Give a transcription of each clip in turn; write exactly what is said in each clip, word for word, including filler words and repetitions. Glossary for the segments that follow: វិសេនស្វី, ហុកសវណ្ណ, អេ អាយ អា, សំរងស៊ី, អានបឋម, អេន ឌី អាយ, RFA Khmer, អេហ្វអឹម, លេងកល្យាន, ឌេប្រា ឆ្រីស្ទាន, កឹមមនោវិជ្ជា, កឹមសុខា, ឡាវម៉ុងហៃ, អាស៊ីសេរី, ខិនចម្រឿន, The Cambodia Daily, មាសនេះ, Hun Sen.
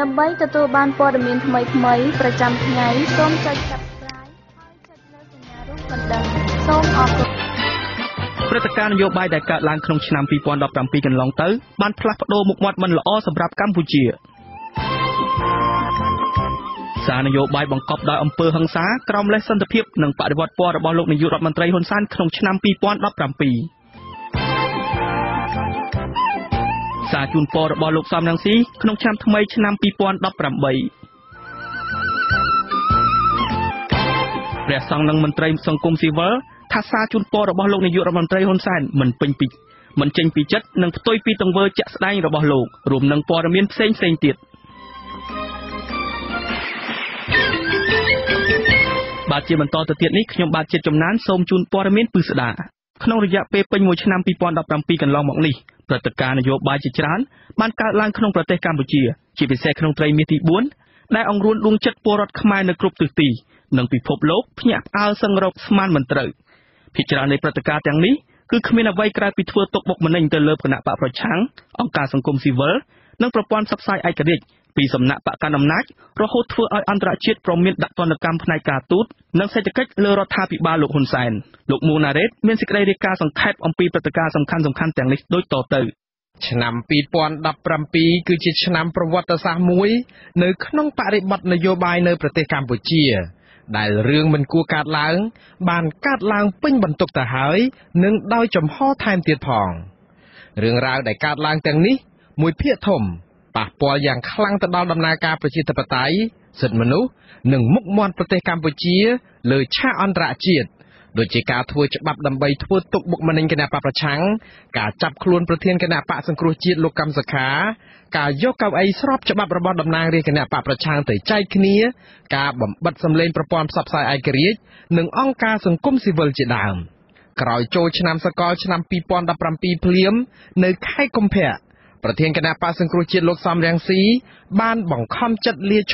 ប្រចាំថ្ងៃសូមចែកចាប់ផ្សាយ សាជួនពររបស់លោកសំរងស៊ីក្នុងឆ្នាំថ្មីឆ្នាំ ព្រឹត្តិការណ៍នយោបាយជាច្រើនបានកើតឡើងក្នុងប្រទេសកម្ពុជាជាពិសេសក្នុងត្រីមាសទី ឆ្នាំ ពីរពាន់ដប់ប្រាំពីរ គឺជាឆ្នាំ ប្រវត្តិសាស្ត្រ មួយ នៅក្នុង បរិបទ នយោបាយ នៅប្រទេស កម្ពុជា ដែល រឿង មិន គួរ កើត ឡើង បាន កើត ឡើង ពេញ បន្ទុក ទៅ ហើយ និង ដោយ ចំហ ថែម ទៀត ផង រឿង រ៉ាវ ដែល កើត ឡើង ទាំង នេះ មួយ ភាគ ធំ ប៉ះ ពាល់ យ៉ាង ខ្លាំង ទៅ ដល់ ដំណើរ ការ ប្រជាធិបតេយ្យ សិទ្ធិ មនុស្ស និង មុខ មាត់ ប្រទេស កម្ពុជា លើ ឆាក អន្តរ ជាតិ ដូចជាការធ្វើច្បាប់ដើម្បីធ្វើទុកបុកម្នេញគណៈបកប្រឆាំង ឲ្យរួចផុតពីការប៉ុនប៉ងរំលាយព្រោះនៅមុននេះលោកនាយករដ្ឋមន្ត្រីហ៊ុនសែននិងសមាជិកសភាគណៈបកប្រជាជនកម្ពុជាបានប្រមានថានឹងធ្វើវិសោធនកម្មច្បាប់ស្ដីពីគណៈបកនយោបាយដើម្បីហាមឃាត់ទណ្ឌិតមិនឲ្យជាប់ពាក់ព័ន្ធទៅនឹងកិច្ចការគណៈបកនយោបាយ បម្រាមនេះ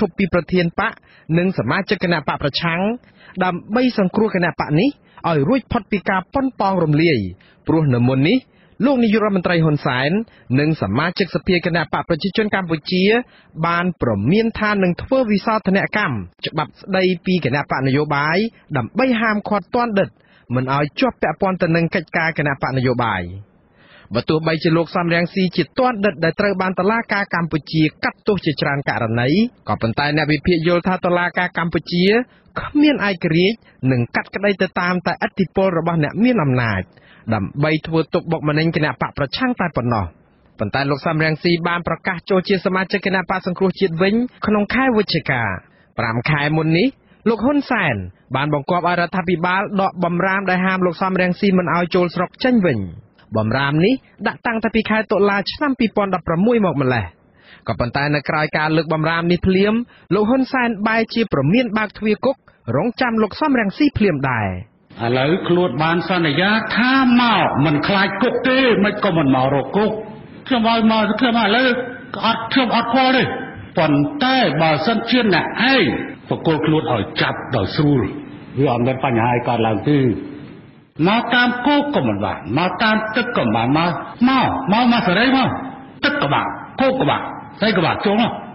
ដាក់តាំងតែពីខែតុលាឆ្នាំ ពីរពាន់ដប់ប្រាំមួយមកម្លេះ ក៏ប៉ុន្តែនៅក្រោយការលើកបំរាមនេះភ្លាមលោកហ៊ុនសែន តែកបាក់ខោកបាក់តែកបាក់ចុងបើចូលមកបើចូលមកលួយអ្នកគឺវាស្មើនឹងភេរកម្មទេដែលតនដិតដែលតាមចាប់ខ្លួនដែលមានលេខាតាមចាប់ខ្លួននោះគឺអ្នកលាហានសុំជឿធ្វើចំហហើយនៅខែកុម្ភៈដដ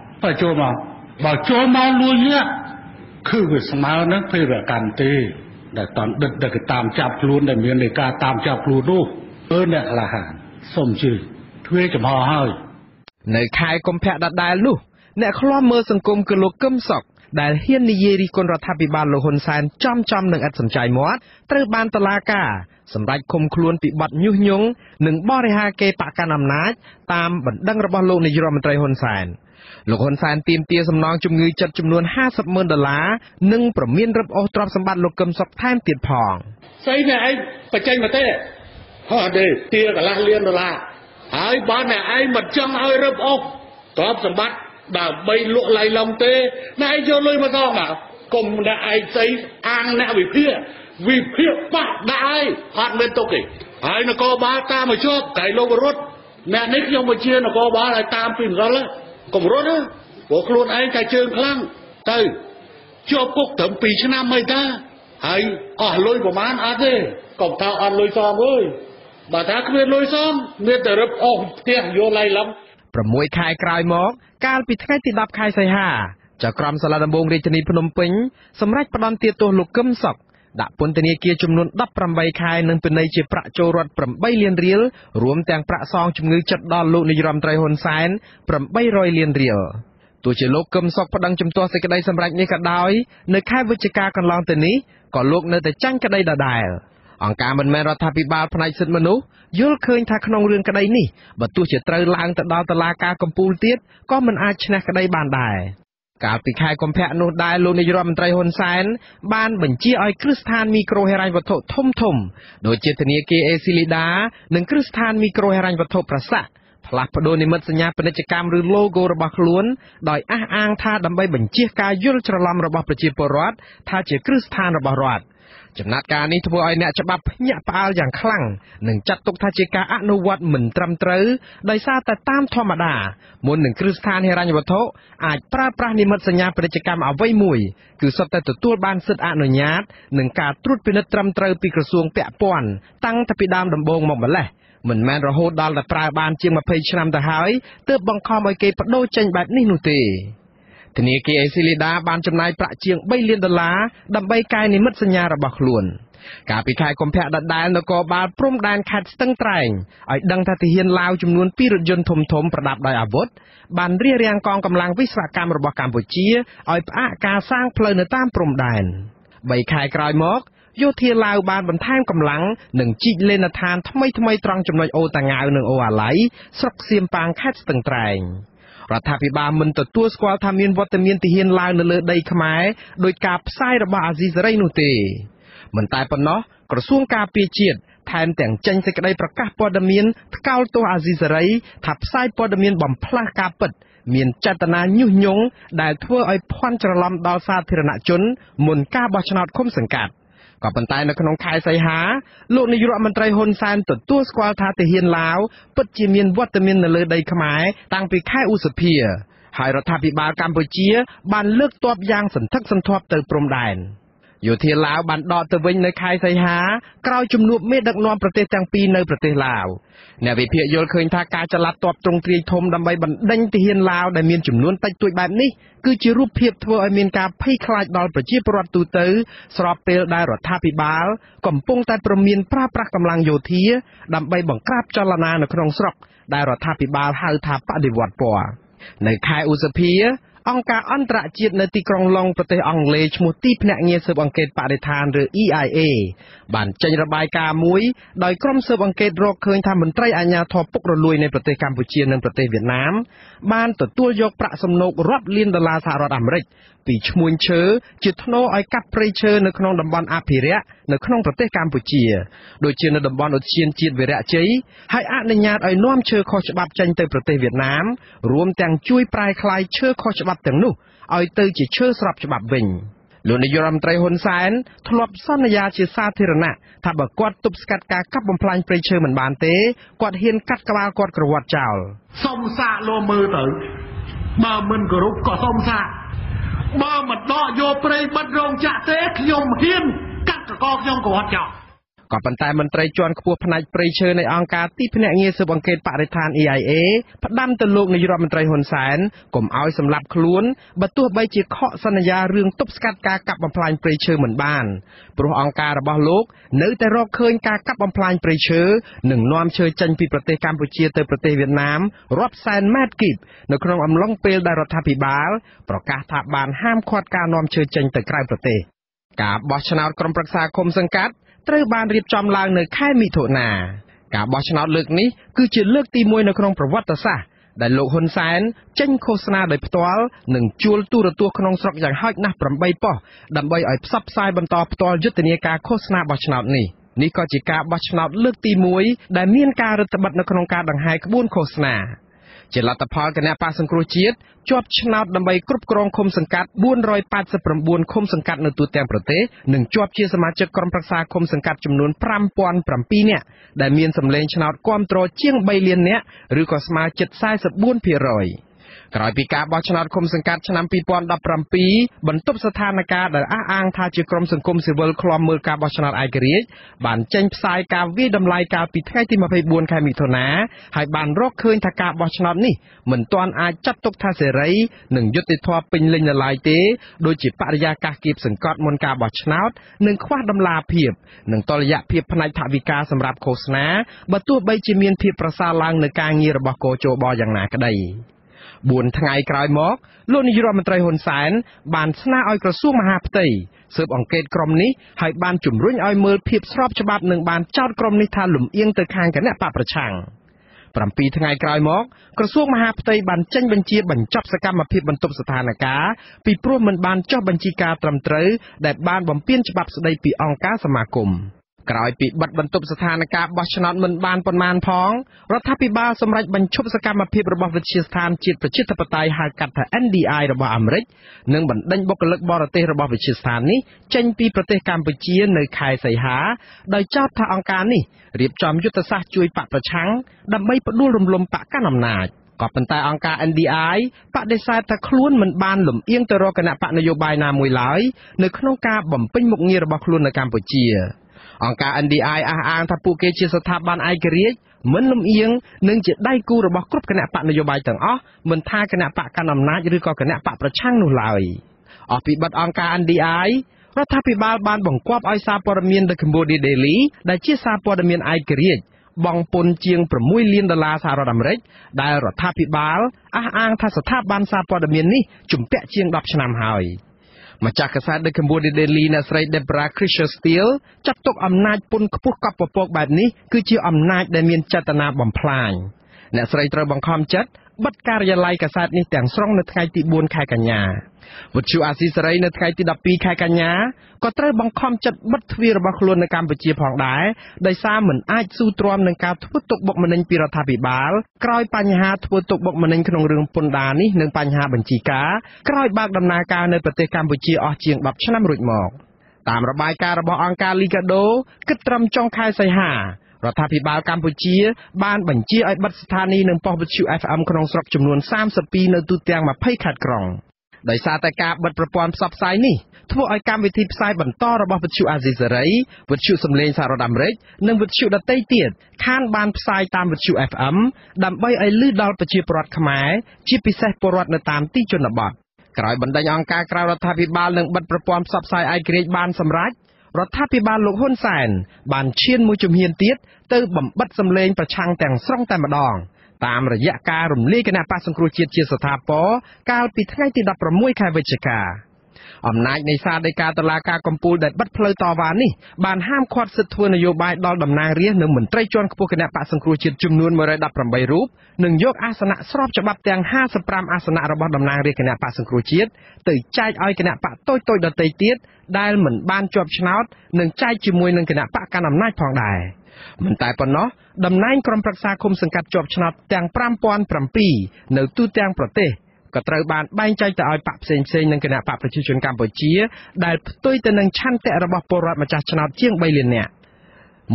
ែលនោះអ្នកខ្លាមមើលសង្គមគឺលោកកឹមសុខដែលហ៊ាននិយាយរីករាយរដ្ឋាភិបាលលោកហ៊ុនសែនចំចំនឹងអត្តសញ្ញ័យមាត់ត្រូវបានតុលាការសម្ដេចឃុំខ្លួនពីបទញុះញង់ និងបរិហាកេបកណ្ដាលអំណាចតាមបណ្ដឹងរបស់លោកនាយករដ្ឋមន្ត្រីហ៊ុនសែន លោកហ៊ុនសែនទាមទារសំណងជំងឺចិត្តចំនួន ហាំសិបម៉ឺនដុល្លារ និងប្រមានរឹបអូសទ្រព្យសម្បត្តិលោកកឹមសុខថែមទៀតផង គំរត់ណាព្រោះខ្លួនឯងតែជើងខ្លាំងទៅជាប់គុកត្រឹម ពីរឆ្នាំមិនដែរហើយអស់លុយប្រមាណអត់ទេកុំថាអត់លុយសមអើយបើថាគ្មានលុយសមមានតែរឹបអូសផ្ទះយកឡៃឡំ ប្រមួយខែក្រោយមកកាលពីថ្ងៃទី អង្គការមិនមែនរដ្ឋាភិបាលផ្នែកសិទ្ធិមនុស្សយល់ឃើញថាក្នុងរឿងក្តីនេះបើទោះជាត្រូវឡើងទៅដល់តុលាការកំពូលទៀតក៏មិនអាចឈ្នះក្តីបានដែរ ចំណាត់ការនេះធ្វើឲ្យអ្នកច្បាប់ញាក់ផ្អើលយ៉ាងខ្លាំងនិងចាត់ទុកថាជាការអនុវត្តមិនត្រឹមត្រូវដោយសារតែតាមធម្មតាមុននឹងគ្រឹះស្ថានហិរញ្ញវត្ថុអាចប្រើប្រាស់និមិត្តសញ្ញាពាណិជ្ជកម្មអ្វីមួយគឺសុទ្ធតែទទួលបានសិទ្ធិអនុញ្ញាតនិងការត្រួតពិនិត្យត្រឹមត្រូវពីក្រសួងពាក់ព័ន្ធតាំងតែពីដើមដំបូងមកម្ល៉េះមិនមែនរហូតដល់ដល់ប្រាយបានជាង ធនាគារអេស៊ីលីដាបានចំណាយប្រាក់ជាង ការពីខែកុម្ភៈដដែលនគរបាលព្រំដែនខេត្តស្ទឹងត្រែងឲ្យដឹងថាទាហានឡាវចំនួន រដ្ឋាភិបាលមិនទទួលស្គាល់ថាមានវត្តមានទាហានឡាវនៅលើដីខ្មែរដោយការផ្សាយរបស់អាស៊ីសេរីនោះទេ ក៏ប៉ុន្តែនៅក្នុងខែសីហាលោកនាយករដ្ឋមន្ត្រីហ៊ុនសែនទទួលស្គាល់ថាទាហានឡាវពិតជាមានវត្តមាននៅលើដីខ្មែរតាំងពីខែឧសភាហើយរដ្ឋាភិបាលកម្ពុជាបានលើកទ័ពយ៉ាងសន្ធឹកសន្ធាប់ទៅព្រំដែនយោធាឡាវបានដកទៅវិញនៅខែសីហាក្រោយជំនួបមេដឹកនាំប្រទេសទាំងពីរនៅប្រទេសឡាវអ្នកវិភាគយល់ឃើញថាការចលាត់ទ័ពទ្រង់ទ្រាយធំដើម្បីបណ្ដេញទាហានឡាវដែលមានចំនួនតិចតួចបែបនេះ គឺជារូបភាពធ្វើឲ្យមានការភ័យខ្លាចដល់ប្រជាពលរដ្ឋទូទៅស្របពេលដែលរដ្ឋាភិបាលកំពុងតែប្រមានប្រាស្រ័យកម្លាំងយោធាដើម្បីបង្ក្រាបចលនានៅក្នុងស្រុកដែលរដ្ឋាភិបាលហៅថាបដិវត្តពណ៌នៅខែឧសភាអង្គការអន្តរជាតិនៅទីក្រុងឡុងប្រទេសអង់គ្លេសឈ្មោះទីភ្នាក់ងារស៊ើបអង្កេតបដិឋាន ឬ E I A បានចេញរបាយការណ៍មួយដោយក្រុមស៊ើបអង្កេតរកឃើញថាមន្ត្រីអាជ្ញាធរពុករលួយនៃប្រទេសកម្ពុជានិងប្រទេសវៀតណាមបានទទួលយកប្រាក់សំណូករាប់លានដុល្លារសហរដ្ឋអាមេរិចពីឈ្មួញឈើជាថ្ណោឲ្យកាប់ព្រៃឈើនៅក្នុងតំបន់អភិរក្សនៅក្នុងប្រទេសកម្ពុជា លោកនាយរដ្ឋមន្ត្រីហ៊ុនសែនធ្លាប់សន្យាជាសាធារណៈថាបើគាត់ទប់ស្កាត់ការកាប់បំផ្លាញព្រៃឈើមិនបានទេគាត់ហ៊ានកាត់ក្បាលគាត់ក្រវាត់ចោល ក៏ប៉ុន្តែមន្ត្រីជាន់ខ្ពស់ផ្នែកព្រៃឈើនៃអង្គការទីភ្នាក់ងារស៊ើបអង្កេតបរិស្ថាន E I A ផ្ដាំទៅលោកនាយរដ្ឋមន្ត្រីហ៊ុនសែន ត្រូវបានរៀបចំឡើងនៅខែមិថុនាការបោះឆ្នោតក្រុមប្រឹក្សាឃុំសង្កាត់ ជាលទ្ធផលគណៈបក្សសង្គ្រោះជាតិជាប់ឆ្នោតដើម្បីគ្រប់គ្រងឃុំសង្កាត់ four eighty-nine ឃុំសង្កាត់នៅទូទាំងប្រទេសនិងជាប់ជាសមាជិកក្រុមប្រឹក្សាឃុំសង្កាត់ចំនួន five thousand seven hundred នាក់ដែលមានសម្លេងឆ្នោតគាំទ្រជាង three លាននាក់ឬក៏ស្មើជិត forty-four percent បួនថ្ងៃក្រោយមកលោកនាយករដ្ឋមន្ត្រីហ៊ុនសែនបានស្នើឲ្យក្រសួងមហាផ្ទៃស៊ើបអង្កេតក្រុមនេះឲ្យបានចោទក្រមនេះថាលំអៀងទៅខាងគណៈបកប្រឆាំង ប្រាំពីរថ្ងៃក្រោយមកក្រសួងមហាផ្ទៃបានចេញបញ្ជាបញ្ចប់សកម្មភាពបន្ទប់ស្ថានភាពពីព្រោះមិនបានចុះបញ្ជីការត្រឹមត្រូវដែលបានបំពេញច្បាប់ស្ដីពីអង្គការសមាគម ក្រោយពីបិទបន្ទប់ស្ថានភាពបោះឆ្នោតមិនបានប៉ុន្មានផងរដ្ឋាភិបាលសម្រេចបញ្ឈប់សកម្មភាពរបស់វិទ្យាស្ថានជាតិប្រជាធិបតេយ្យហៅកាត់ថា អេន ឌី អាយ របស់អាមេរិកនិងបណ្ដេញបុគ្គលិកបរទេសរបស់វិទ្យាស្ថាននេះចេញពីប្រទេសកម្ពុជានៅខែសីហាដោយចោទថាអង្គការនេះរៀបចំយុទ្ធសាស្ត្រជួយបកប្រឆាំងដើម្បីផ្ដួលរំលំបកកណ្ដាលអំណាច ក៏ប៉ុន្តែអង្គការ អេន ឌី អាយ អះអាងថាពួកគេជាស្ថាប័នឯករាជ្យមិនលំអៀងនិងជាដៃគូរបស់គ្រប់គណៈបកនយោបាយទាំងអស់មិនថាគណៈបកកណ្ដាលអំណាចឬក៏គណៈបកប្រឆាំងនោះឡើយ រដ្ឋាភិបាលបានបង្គាប់ឲ្យសារព័ត៌មាន The Cambodia Daily ដែលជាសារព័ត៌មានឯករាជ្យ បងពុនជាង ប្រាំមួយលានដុល្លារសហរដ្ឋអាមេរិក ដែលរដ្ឋាភិបាលអះអាងថាស្ថាប័នសារព័ត៌មាននេះជំពាក់ជាង ដប់ឆ្នាំហើយ ម្ចាស់កាសែត The Cambodia Daily អ្នកស្រី Debra Christian ចាត់ទុកអំណាចពុនខ្ពស់កប់ពពកបែបនេះគឺជាអំណាចដែលមានចេតនាបំផ្លាញ អ្នកស្រីត្រូវបង្ខំចិត្តបិទការិយាល័យកាសែតនេះទាំងស្រុងនៅថ្ងៃទី បួនខែកញ្ញា វិទ្យុអាស៊ីសេរីនៅថ្ងៃទី ដប់ពីរខែកញ្ញាក៏ត្រូវបង្ខំចិត្តបិទទ្វាររបស់ខ្លួននៅកម្ពុជាផងដែរដោយសារមិនអាចស៊ូទ្រាំនឹងការធ្វើទុកបុកម្នេញពីរដ្ឋាភិបាលក្រោយបញ្ហាធ្វើទុកបុកម្នេញក្នុងរឿងពន្ធដារនេះនិងបញ្ហាបញ្ជីការក្រោយបើកដំណើរការនៅប្រទេសកម្ពុជាអស់ជាង ដប់ឆ្នាំរួចមកតាមរបាយការណ៍របស់អង្គការ រដ្ឋាភិបាលកម្ពុជាបានបញ្ជាឲ្យបិទស្ថានីយ៍នឹងប៉ុស្តិ៍វិទ្យុ អេហ្វអឹម ក្នុងស្រុកចំនួន សាមសិបពីរ នៅទូទាំង អេហ្វអឹម ដើម្បីឲ្យលឺដល់ប្រជាពលរដ្ឋខ្មែរជាពិសេសពលរដ្ឋនៅតាមទីជនបទក្រោយបណ្ដេញអង្គការក្រៅរដ្ឋាភិបាលនឹងបិទប្រព័ន្ធផ្សព្វផ្សាយឯករាជ្យបានសម្រេច រដ្ឋាភិបាលលោក ហ៊ុន សែន បានឈានមួយជំហានទៀតទៅបំបិតសម្លេងប្រឆាំងទាំងស្រុងតែម្ដង តាមរយៈការរំលាយគណៈបក្សសង្គ្រោះជាតិជាស្ថាពរកាលពីថ្ងៃទី ដប់ប្រាំមួយ ខែវិច្ឆិកា អំណាចនៃសាលដីកាតុលាការកំពូលដែលបិទផ្លូវតវ៉ានេះ បានហាមឃាត់សិទ្ធិធ្វើនយោបាយដល់តំណាងរាស្ត្រនិងមន្ត្រីជាន់ខ្ពស់គណៈបក្សសង្គ្រោះជាតិចំនួន មួយរយដប់ប្រាំបីរូប និងយកអាសនៈស្របច្បាប់ទាំង ហាំសិបប្រាំអាសនៈរបស់តំណាងរាស្ត្រគណៈបក្សសង្គ្រោះជាតិ ទៅចែកឲ្យគណៈបក្សតូចៗដទៃទៀត ដែលមិនបានជាប់ឆ្នោតនឹងចែកជាមួយនឹងគណៈបកកណ្ដាលអំណាចផងដែរ មិនតែប៉ុណ្ណោះតំណែងក្រុមប្រឹក្សាឃុំសង្កាត់ជាប់ឆ្នោតទាំង ប្រាំពាន់ប្រាំពីរ នៅទូទាំងប្រទេស ក៏ត្រូវបានបែងចែកទៅឲ្យបកផ្សេងៗនឹងគណៈបកប្រជាជនកម្ពុជា ដែលផ្ទុយទៅនឹងឆន្ទៈរបស់ពលរដ្ឋម្ចាស់ឆ្នោតជាង បីលាននាក់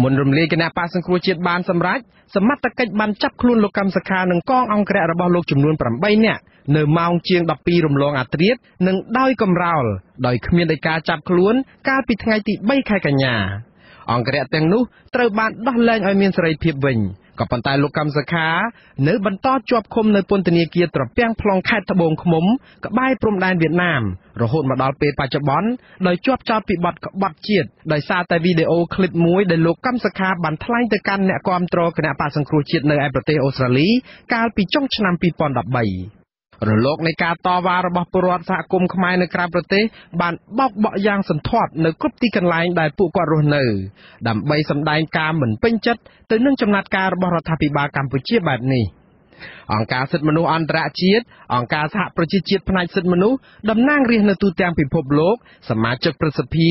មុនរំលាយគណៈបក្សសង្គ្រោះជាតិបានសម្រេចសមត្ថកិច្ចបានចាប់ខ្លួនលោកកឹមសុខានិងកងអង្គរៈរបស់លោកចំនួន ប្រាំបីនាក់ នៅម៉ោងជាង ដប់ពីរ រំលងអាត្រៀតនិងដោយកំរោលដោយគ្មានដីកាចាប់ខ្លួនកាលពីថ្ងៃទី បី ខែកញ្ញា អង្គរៈទាំងនោះត្រូវបានដោះលែងឲ្យមានសេរីភាពវិញ ក៏ប៉ុន្តែលោកកឹមសុខានៅបន្តជាប់ឃុំនៅពន្ធនាគារត្រពាំង ពីរពាន់ដប់បី រលកនៃការតវ៉ារបស់ពលរដ្ឋសហគមន៍ខ្មែរនៅក្រៅប្រទេសបានបោកបក់យ៉ាងសន្ធត់នៅគ្រប់ទីកន្លែងដែលពួកគាត់រស់នៅដើម្បីសម្ដែងការមិនពេញចិត្តទៅនឹងចំណាត់ការរបស់រដ្ឋាភិបាលកម្ពុជាបែបនេះអង្គការសិទ្ធិមនុស្សអន្តរជាតិអង្គការសហប្រជាជាតិផ្នែកសិទ្ធិមនុស្សតំណាងរាស្ត្រនៅទូទាំងពិភពលោកសមាជិកព្រឹទ្ធសភា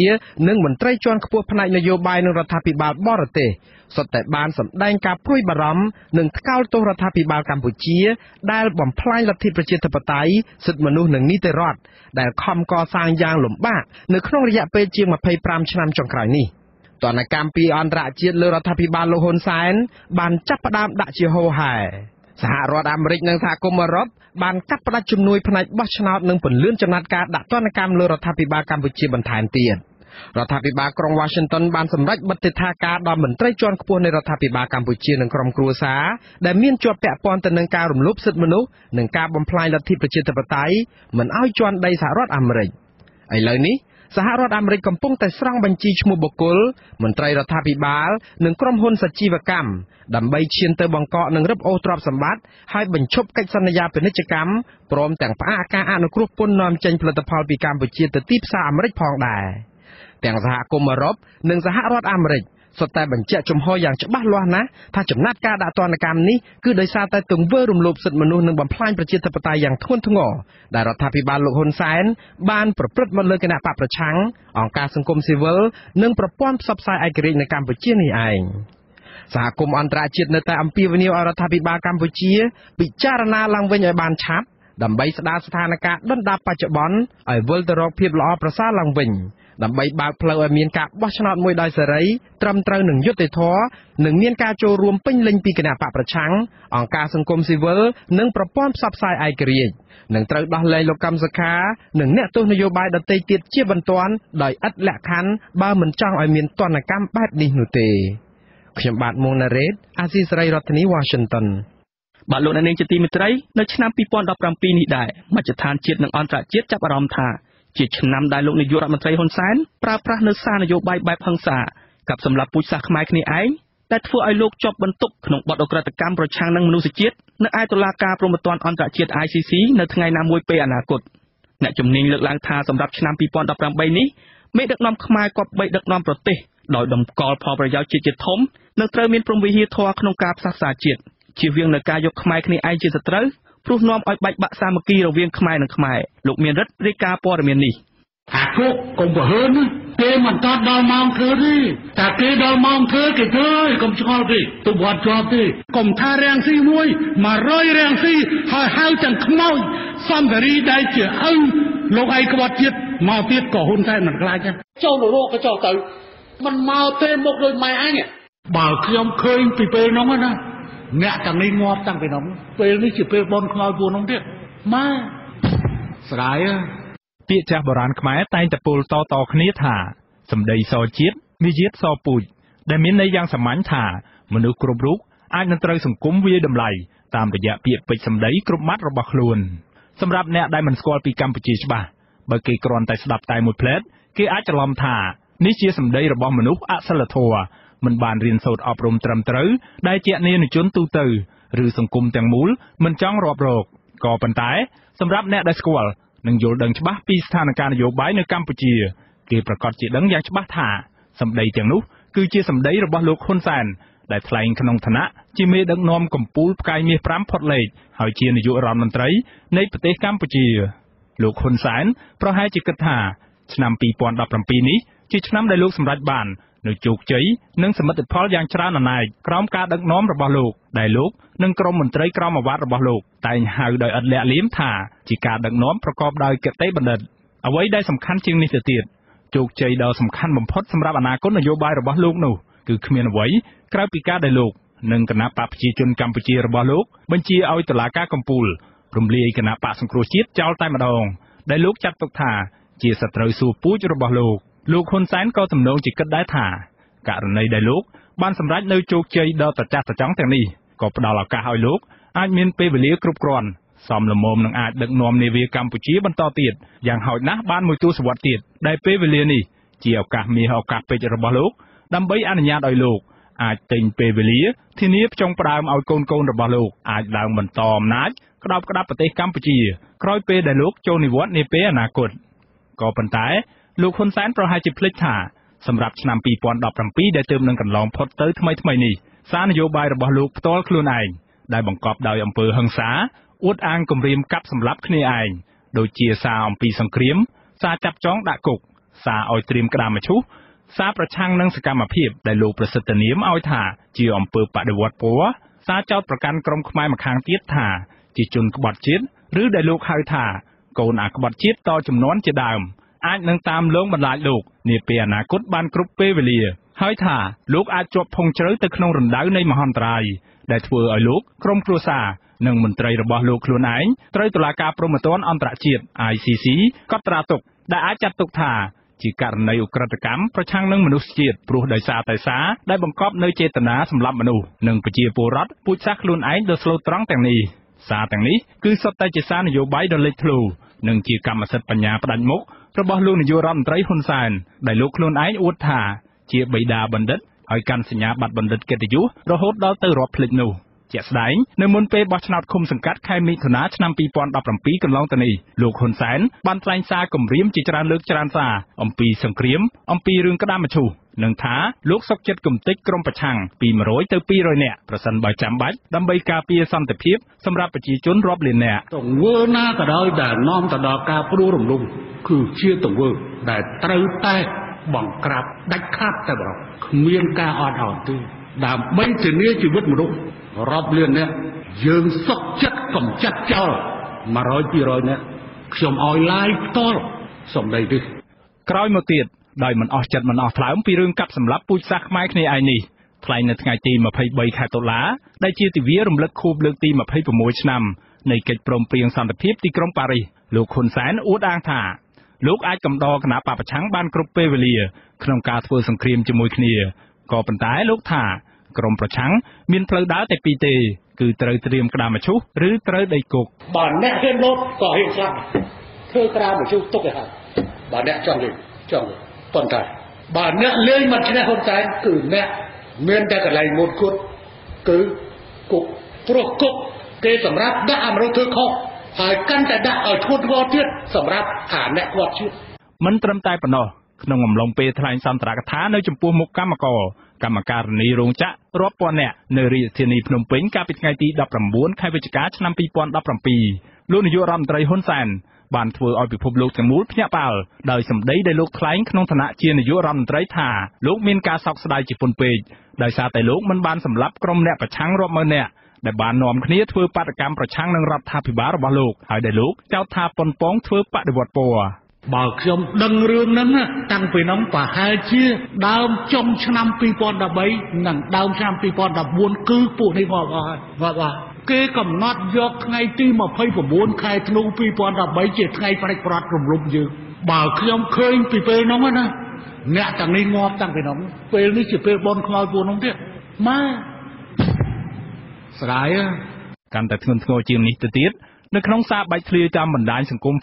និងមន្ត្រីជាន់ខ្ពស់ផ្នែកនយោបាយនិងរដ្ឋាភិបាលបរទេស សុទ្ធតែបានសម្ដែងការព្រួយបារម្ភនិងថ្កោលទោសរដ្ឋាភិបាលកម្ពុជាដែលបំផ្លាញលទ្ធិប្រជាធិបតយ៍សិទ្ធិមនុស្សនិងនីតិរដ្ឋដែលខំកសាងយ៉ាងលំបាកនៅក្នុងរយៈពេលជាង ម្ភៃប្រាំឆ្នាំចុងក្រោយនេះ ទណ្ឌកម្មពីអន្តរជាតិលើរដ្ឋាភិបាលលោកហ៊ុនសែនបានចាប់ផ្ដើមដាក់ជាហូរហែ ទាំងសហគមន៍អន្តរជាតិ ដើម្បីស្ដារស្ថានភាព ខ្ញុំបាទមុងណារ៉េតអាស៊ីសេរីរដ្ឋធានីវ៉ាស៊ីនតោនបាទលោកអ្នកនាងជាទីមេត្រីនៅឆ្នាំ ដោយដំកល់ផលប្រយោជន៍ជាតិធំនឹងត្រូវមានព្រំវិហារធរក្នុងការផ្សះផ្សាជាតិជាវិងលកាយកខ្មៃគ្នាឯងជាសត្រូវព្រោះនាំឲ្យបែកបាក់សាមគ្គីរវាងខ្មែរនិងខ្មែរលោកមានរិទ្ធរាជការព័ត៌មាននេះថាគុកកុំប្រហើនទេមិនតតដល់ម៉ោងធ្វើទេតាគេដល់ម៉ោងធ្វើគេធ្វើកុំឆ្ងល់ទេទុំវត្តជាប់ទេកុំថារាំងស៊ីមួយមករយរាំងស៊ីហើយហៅទាំងខ្មោចសំភារីដែលជាឪលោកឯងក្បត់ទៀតមកទៀតកោហ៊ុនតែមិនខ្លាច បើខ្ញុំឃើញពីពេលនោះណាអ្នក នេះជាសម្ដីរបស់មនុស្សអសលធម៌មិនបានរៀនសូត្រអប់រំត្រឹមត្រូវដែលជាអ្នកនិយមទូទៅឬសង្គមទាំងមូលមិនចង់រាប់រកក៏ប៉ុន្តែសម្រាប់អ្នកដែលស្គាល់នឹងយល់ដឹងច្បាស់ពីស្ថានភាពនយោបាយនៅកម្ពុជាគេប្រកាសជាដឹងយ៉ាងច្បាស់ថាសម្ដីទាំងនោះគឺជាសម្ដីរបស់លោកហ៊ុនសែនដែលថ្លែងក្នុងឋានៈជាមេដឹកនាំកម្ពុជាប្រកាសជាលោកហ៊ុនសែនប្រហែលជាគិតថា ឆ្នាំពី លោកហ៊ុនសែនក៏សំណងជាគិតដែរថាករណីដែលលោកបានសម្រេចនៅជោគជ័យដល់ប្រជាតចង់ទាំងនេះក៏ផ្ដល់ឱកាសឲ្យលោកអាចមានពេលវេលាគ្រប់គ្រាន់សមល្មមនឹងអាចដឹកនាំនាវាកម្ពុជាបន្តទៀតយ៉ាងហោចណាស់បានមួយទស្សវត្សទៀតដែលពេលវេលានេះជាឱកាសមាសឱកាសពេជ្ររបស់លោកដើម្បីអនុញ្ញាតឲ្យលោកអាចទិញពេលវេលាធានា លោកហ៊ុនសែនប្រហែលជាភ្លេចថាសម្រាប់ឆ្នាំ អាចនឹងតាមលោកបណ្ដាញលោកនាពេលអនាគតបានគ្រប់ពេលវេលាហើយថាលោកអាចជាប់ភងជ្រៅទៅក្នុងរណ្ដៅនៃមហន្តរាយដែលធ្វើឲ្យលោកក្រុមគ្រួសារ និង មន្ត្រី របស់ លោក ខ្លួនឯង ត្រូវ តុលាការ ព្រហ្មទណ្ឌ អន្តរជាតិ I C C កត់ត្រាទុក ដែល អាច ចាត់ ទុក ថា ជា ករណី ឧក្រិដ្ឋកម្ម ប្រឆាំង នឹង មនុស្សជាតិ ព្រោះ ដោយ សារ តែ សារ ដែល បង្កប់ នៅ ចេតនា សម្លាប់ មនុស្ស និង ប្រជា ពលរដ្ឋ ពូជសាសន៍ ខ្លួនឯង ដោយ ស្លូត ត្រង់ ទាំង នេះ សារ ទាំង នេះ គឺ សុទ្ធ តែ ជា សារ នយោបាយ ដ៏ លេចធ្លោ និង ជា កម្មសិទ្ធិ បញ្ញា ផ្ដាច់មុខ របស់ លោក នាយក រដ្ឋ មន្ត្រី ហ៊ុន សែន ដែល លោក ខ្លួនឯង អួត ថា ជា បិតា បណ្ឌិត ឲ្យកាន់សញ្ញាបត្របណ្ឌិតកិត្តិយសរហូតដល់ទៅរាប់ភ្លេចនោះជាក់ស្ដែង បង្ក្រាបដាច់ខាតតែបរោះគ្មានការអត់អត់ទេ លោកអាចកំដរគណៈបព្វឆាំងបានគ្រប់ពេលវេលា ហើយកាន់តែដាក់ឲ្យធួតវល់ទៀតសម្រាប់ឋានៈគាត់ជាតិមិនត្រឹមតែប៉ុណ្ណោះក្នុងអំឡុងពេលថ្លែងសន្ទរកថានៅចំពោះមុខគណៈកម្មការ ដែលបាននាំគ្នាធ្វើបដកម្មប្រឆាំងនឹងរដ្ឋាភិបាលរបស់លោក ស្រាយកាន់តែធ្ងន់ធ្ងរជាងនេះទៅទៀតនៅក្នុងសារបែកធ្លាយតាមបណ្ដាញសង្គម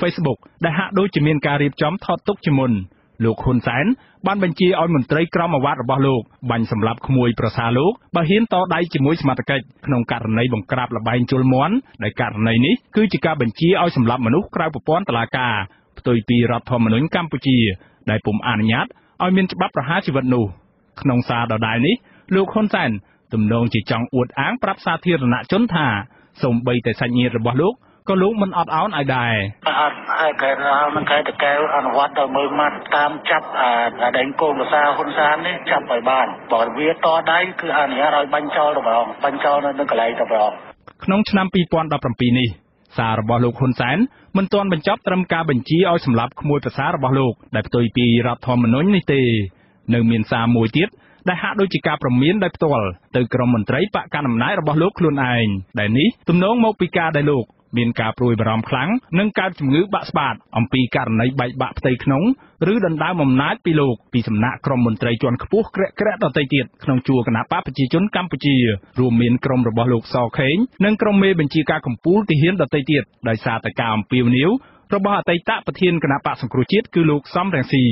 Facebook ដែលហាក់ដូចជាមានការរៀបចំថតទុកជាមុនលោកហ៊ុនសែនបានបញ្ជាឲ្យមន្ត្រីក្រមអាវ៉ាត់របស់លោកបាញ់សម្លាប់ក្មួយប្រសាលោកបើហ៊ានតដៃជាមួយសមាជិកក្នុងករណីបង្ក្រាបលបែងជុលមាន់ដែលករណីនេះគឺជាការបញ្ជាឲ្យសម្លាប់មនុស្សក្រៅប្រព័ន្ធតុលាការផ្ទុយពីរដ្ឋធម្មមនុញ្ញកម្ពុជាដែលពុំអនុញ្ញាតឲ្យមានច្បាប់ប្រហារជីវិតនោះ ក្នុងសារដដែលនេះលោកហ៊ុនសែនទំនងជាចង់អួតអាងប្រាប់សាធារណជនថាសូម្បីតែសាច់ញាតិរបស់លោកក៏លោកមិនអត់ឱនឲ្យដែរ ដែលហាក់ដូចជាការប្រមានដោយផ្ទាល់ទៅក្រុមមន្ត្រីបកកណ្ដាលអំណាចរបស់លោកខ្លួនឯងដែលនេះទំនងមកពីការដែលលោកមានការព្រួយបារម្ភខ្លាំងនឹងការជំងឺបាក់ស្បាតអំពីករណីបែកបាក់ផ្ទៃក្នុងឬដណ្ដើមអំណាចពីលោកពីសំណាក់ក្រុមមន្ត្រីជាន់ខ្ពស់ក្រាក់ៗដតៃទៀតក្នុងជួរគណៈបកប្រជាជនកម្ពុជារួមមានក្រុមរបស់លោកសខេងនិងក្រុមមេបញ្ជាការកម្ពុជាទីហ៊ានដតៃទៀតដោយសារតែការអំពាវនាវរបស់អតីតប្រធានគណៈបកសង្គ្រោះជាតិគឺលោកសំរងស៊ី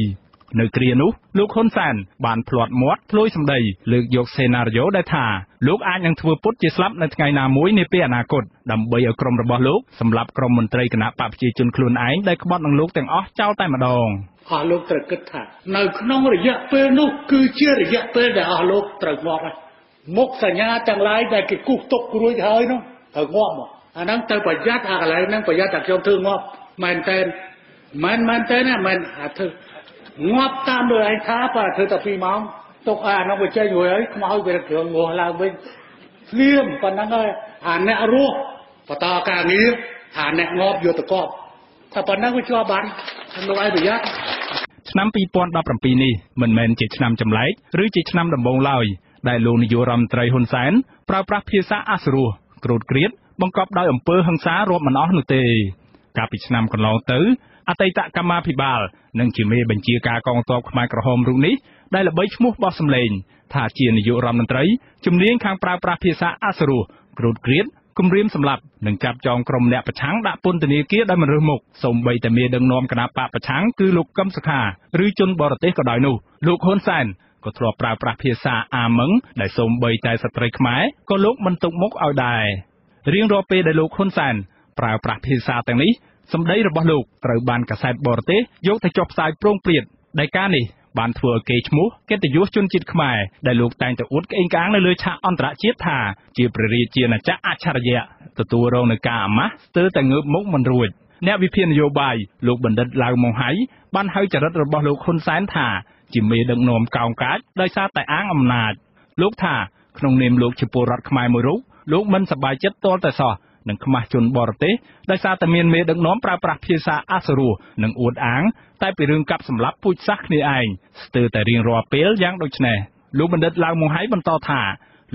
នៅគ្រានោះលោកហ៊ុនសែនបានផ្លាត់មាត់ផ្លួយសម្ដីលើកយកសេណារីយ៉ូដែលថាលោកអាចនឹងធ្វើពុតជាស្លាប់នៅថ្ងៃណាមួយនេះពេលអនាគតដើម្បីឲ្យក្រុមរបស់លោកសម្រាប់ក្រុមមន្ត្រីគណៈបកប្រជាជនខ្លួនឯងដែលក្បត់នឹងលោកទាំងអស់ចោលតែម្ដង ងាប់តាមលើឯថាបើធ្វើតែពីម៉ោងຕົកអានោះវាចេញរួយហើយខ្មោចវារត់ខ្លួនងោះឡើងវិញភ្លាមប៉ុណ្ណឹងអាអ្នករស់បតកាងារអាអ្នកងាប់យុទ្ធកបថាប៉ុណ្ណឹងវាជាប់បានក្នុងឯប្រយ័ត្នឆ្នាំ ពីរពាន់ដប់ប្រាំពីរនេះមិនមែនជាឆ្នាំចម្លែកឬជាឆ្នាំដំបូងឡើយដែលលោកនាយករដ្ឋមន្ត្រីហ៊ុនសែនប្រើប្រាស់ភាសាអសុរោះ ក្រោតគ្រៀត បង្កប់ដោយអំពើហិង្សារួមមិនអស់នោះទេកាលពីឆ្នាំកន្លងទៅអតីតកម្មាភិបាលនិងជាមេបញ្ជាការកងទ័ពខ្មែរក្រហមរូបនេះដែលល្បីឈ្មោះបោះសម្លេងថាជានាយករដ្ឋមន្ត្រីជំនាញខាងប្រើប្រាស់ភាសាអសុរោះគ្រោតគ្រាតគំរាមសម្លាប់និងចាប់ចងក្រុមអ្នកប្រឆាំងដាក់ពន្ធនាគារដោយមិនរើសមុខសូម្បីតែមេដឹកនាំគណបកប្រឆាំងគឺលោកកឹមសុខាឬជនបរទេសក៏ដោយនោះលោកហ៊ុនសែនក៏ធ្លាប់ប្រើប្រាស់ភាសាអាម៉ឹងដែលសូម្បីតែស្ត្រីខ្មែរក៏លោកមិនទុកមុខឲ្យដែររៀងរាល់ពេលដែលលោកហ៊ុនសែនប្រើប្រាស់ភាសាទាំងនេះសម្ដីរបស់លោកត្រូវបានកាសែតបរទេសយកទៅចុះផ្សាយព្រមព្រៀតដែលការនេះបានធ្វើឲ្យគេឈ្មោះកិត្តិយសជនជាតិខ្មែរដែលលោកតែងតែអួតក្អេងក្អាងនៅលើឆាកអន្តរជាតិថាជាព្រះរាជាណាចក្រអច្ឆរិយៈទទួលរងនឹងការអាម៉ាស់ស្ទើរតែងើបមុខមិនរួចអ្នកវិភាគនយោបាយលោកបណ្ឌិតឡាវម៉ុងហៃបានហៅចរិតរបស់លោកហ៊ុនសែនថាជាមេដឹកនាំកោងកាចដោយសារតែអាងអំណាចលោកថាក្នុងនាមលោកជាពលរដ្ឋខ្មែរមួយរូបលោកមិនសប្បាយចិត្តទាល់តែសោះនិងខ្មាស់ជនបរទេសដោយសារតែមានមេដឹកនាំប្រើប្រាស់ភាសាអសុរោះនិងអួតអាងតែពីរឿងកាប់សម្លាប់ពូជសាសន៍គ្នាឯងស្ទើរតែរៀងរាល់ពេលយ៉ាងដូចនេះលោកបណ្ឌិតឡាវម៉ុងហៃបន្តថា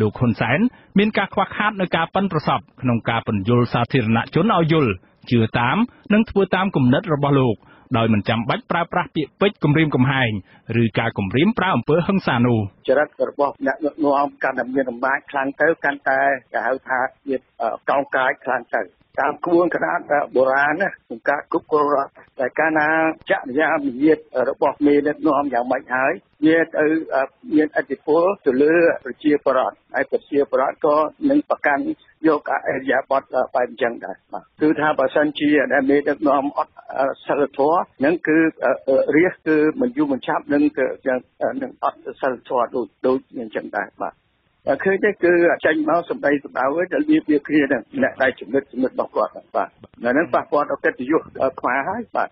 លោកហ៊ុនសែនមានការខ្វះខាតនៅការប៉ិនប្រសប់ក្នុងការពន្យល់សាធារណជនឲ្យយល់ជឿតាមនិងធ្វើតាមគំនិតរបស់លោកដោយមិនចាំបាច់ប្រើប្រាស់ពាក្យពេចន៍គំរាមកំហែងឬការគំរាមប្រើអំពើហិង្សានោះចរិតរបស់អ្នកដឹកនាំកាន់តែមានអំណាចខ្លាំងទៅកាន់តែគេហៅថាជាកោងកាចខ្លាំងទៅតាមក្បួនខ្នាតបុរាណក្នុងការគ្រប់គ្រងរដ្ឋតែកាលណាចរិយាមារយាទរបស់មេដឹកនាំយ៉ាងម៉េចហើយវាទៅមានឥទ្ធិពលទៅលើប្រជាពលរដ្ឋហើយប្រជាពលរដ្ឋក៏នឹងប្រកាន់យកអរិយាប័ត្របែបអញ្ចឹងដែរបាទគឺថាបើសិនជាដែលមេដឹកនាំអត់សិលធម៌នឹងគឺរាជគឺមិនយូរមិនឆាប់នឹងនឹងអត់សិលធម៌ដូចដូចអញ្ចឹងដែរបាទតែឃើញទេគឺចាញ់មកសម្ដីសម្ដៅទៅវាវាគ្រាហ្នឹងអ្នកដែលចំណិតចំណិតរបស់គាត់បាទហ្នឹងប៉ះពាល់ដល់កិត្តិយសខ្វះហើយបាទ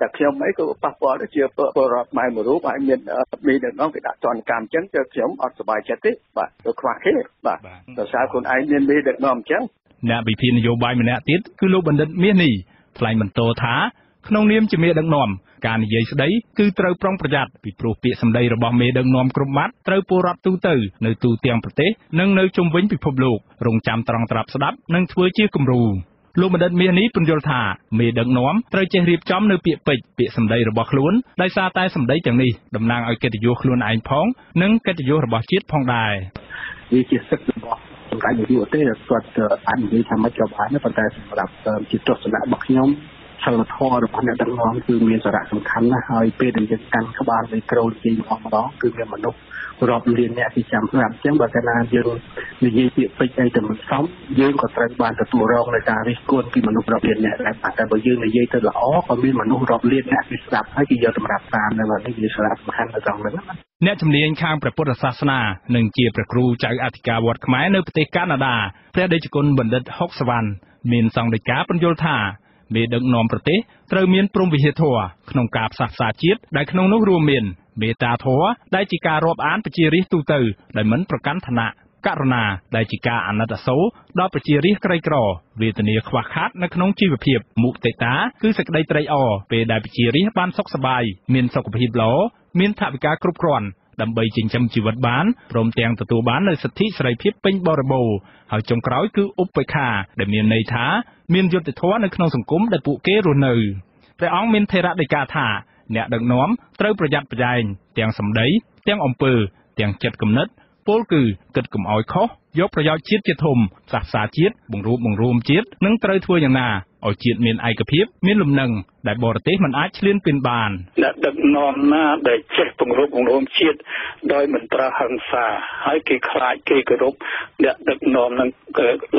តែខ្ញុំអីក៏ប៉ះពាល់ទៅជាពលរដ្ឋខ្មែរមួយរូបហើយមានមីនៅក្នុងគេដាក់ទណ្ឌកម្មអញ្ចឹងគឺខ្ញុំអត់សប្បាយចិត្តទេបាទទៅខ្វះគេបាទដោយសារខ្លួនឯងមានមីដឹកនាំអញ្ចឹងអ្នកវិភាគនយោបាយម្នាក់ទៀតគឺលោកបណ្ឌិតមាសនេះថ្លែងបន្តថាក្នុងនាមជាមេដឹកនាំការនិយាយស្ដីគឺត្រូវប្រុងប្រយ័ត្នពីព្រោះពាក្យសម្ដីរបស់មេដឹកនាំគ្រប់ម៉ាត់ត្រូវពលរដ្ឋទូទៅនៅទូទាំងប្រទេសនិងនៅជុំវិញពិភពលោករងចាំត្រង់ត្រាប់ស្ដាប់និងធ្វើជាគំរូលោកបណ្ឌិតមាសនេះពន្យល់ថាមេដឹកនាំត្រូវចេះរៀបចំនៅពាក្យពេចន៍ពាក្យសម្ដីរបស់ខ្លួនដោយសារតែសម្ដីទាំងនេះតំណាងឲ្យកិត្តិយសខ្លួនឯងផងនិងកិត្តិយសរបស់ជាតិផងដែរវាជាសិទ្ធិរបស់សម្ដេចនាយកទេគាត់អាចនិយាយថាមិនចប់ហើយប៉ុន្តែសម្រាប់ជាទស្សនៈរបស់ខ្ញុំសិលធម៌របស់អ្នកដឹកនាំគឺមានសារៈសំខាន់ណាស់ហើយពេលដែលយើងកាន់ក្បាលនៃក្រូចជាងម្ដងគឺមានមនុស្សរាប់លានអ្នកទីចាំស្រាប់អញ្ចឹងបើកាលណាយើងនិយាយពាក្យពេចន៍អីទៅមិនសមយើងក៏ត្រូវបានទទួលរងនៅការរិះគន់ពីមនុស្សរាប់លានអ្នកដែរតែបើយើងនិយាយទៅល្អក៏មានមនុស្សរាប់លានអ្នកទីស្ដាប់ហើយគេយកសម្រាប់តាមនៅនេះវាសារៈសំខាន់ទៅត្រង់ហ្នឹងអ្នកជំនាញខាងព្រះពុទ្ធសាសនានិងជាព្រះគ្រូចៅអធិការវត្តខ្មែរនៅប្រទេសកាណាដាព្រះតេជគុណបណ្ឌិតហុកសវណ្ណមានសង្ឃដីកាបញ្យល់ថាមេដឹកនាំប្រទេសត្រូវមានព្រំវិហារធម៌ក្នុងការផ្សះផ្សាជាតិដែលក្នុងនោះរួមមានមេត្តាធម៌ដែលជាការរាប់អានប្រជារាស្ត្រទូទៅដែលមិនប្រកាន់ឋានៈករុណាដែលជាការអាណិតអាសូរដល់ប្រជារាស្ត្រក្រីក្រវេទនាខ្វះខាតនៅក្នុងជីវភាពមុទិតាគឺសេចក្តីត្រេកអរពេលដែលប្រជារាស្ត្របានសុខសប្បាយមានសុខភាពល្អមានថវិកាគ្រប់គ្រាន់ដើម្បីចិញ្ចឹមជីវិតបានព្រមទាំងទទួលបាននូវសិទ្ធិសេរីភាពពេញបរិបូរណ៍ហើយចុងក្រោយគឺឧបេក្ខាដែលមានន័យថាមានយុត្តិធម៌នៅក្នុងសង្គមដែលពួកគេរស់នៅព្រះអង្គមានថេរដីកាថាអ្នកដឹកនាំត្រូវប្រយ័ត្នប្រយែងទាំងសម្ដីទាំងអំពើទាំងចិត្តគំនិតពលគឺគិតកុំឲ្យខុសយកប្រយោជន៍ជាតិជាធំផ្សះផ្សាជាតិបង្រួបបង្រួមជាតិនិងត្រូវធ្វើយ៉ាងណាឲ្យជាតិមានឯកភាពមានលំនឹងដែលបរទេសមិនអាចឈ្លានពានបានអ្នកដឹកនាំណាដែលចេះបង្រួបបង្រួមជាតិដោយមិនប្រើហិង្សាហើយគេខ្លាចគេគោរពអ្នកដឹកនាំនឹង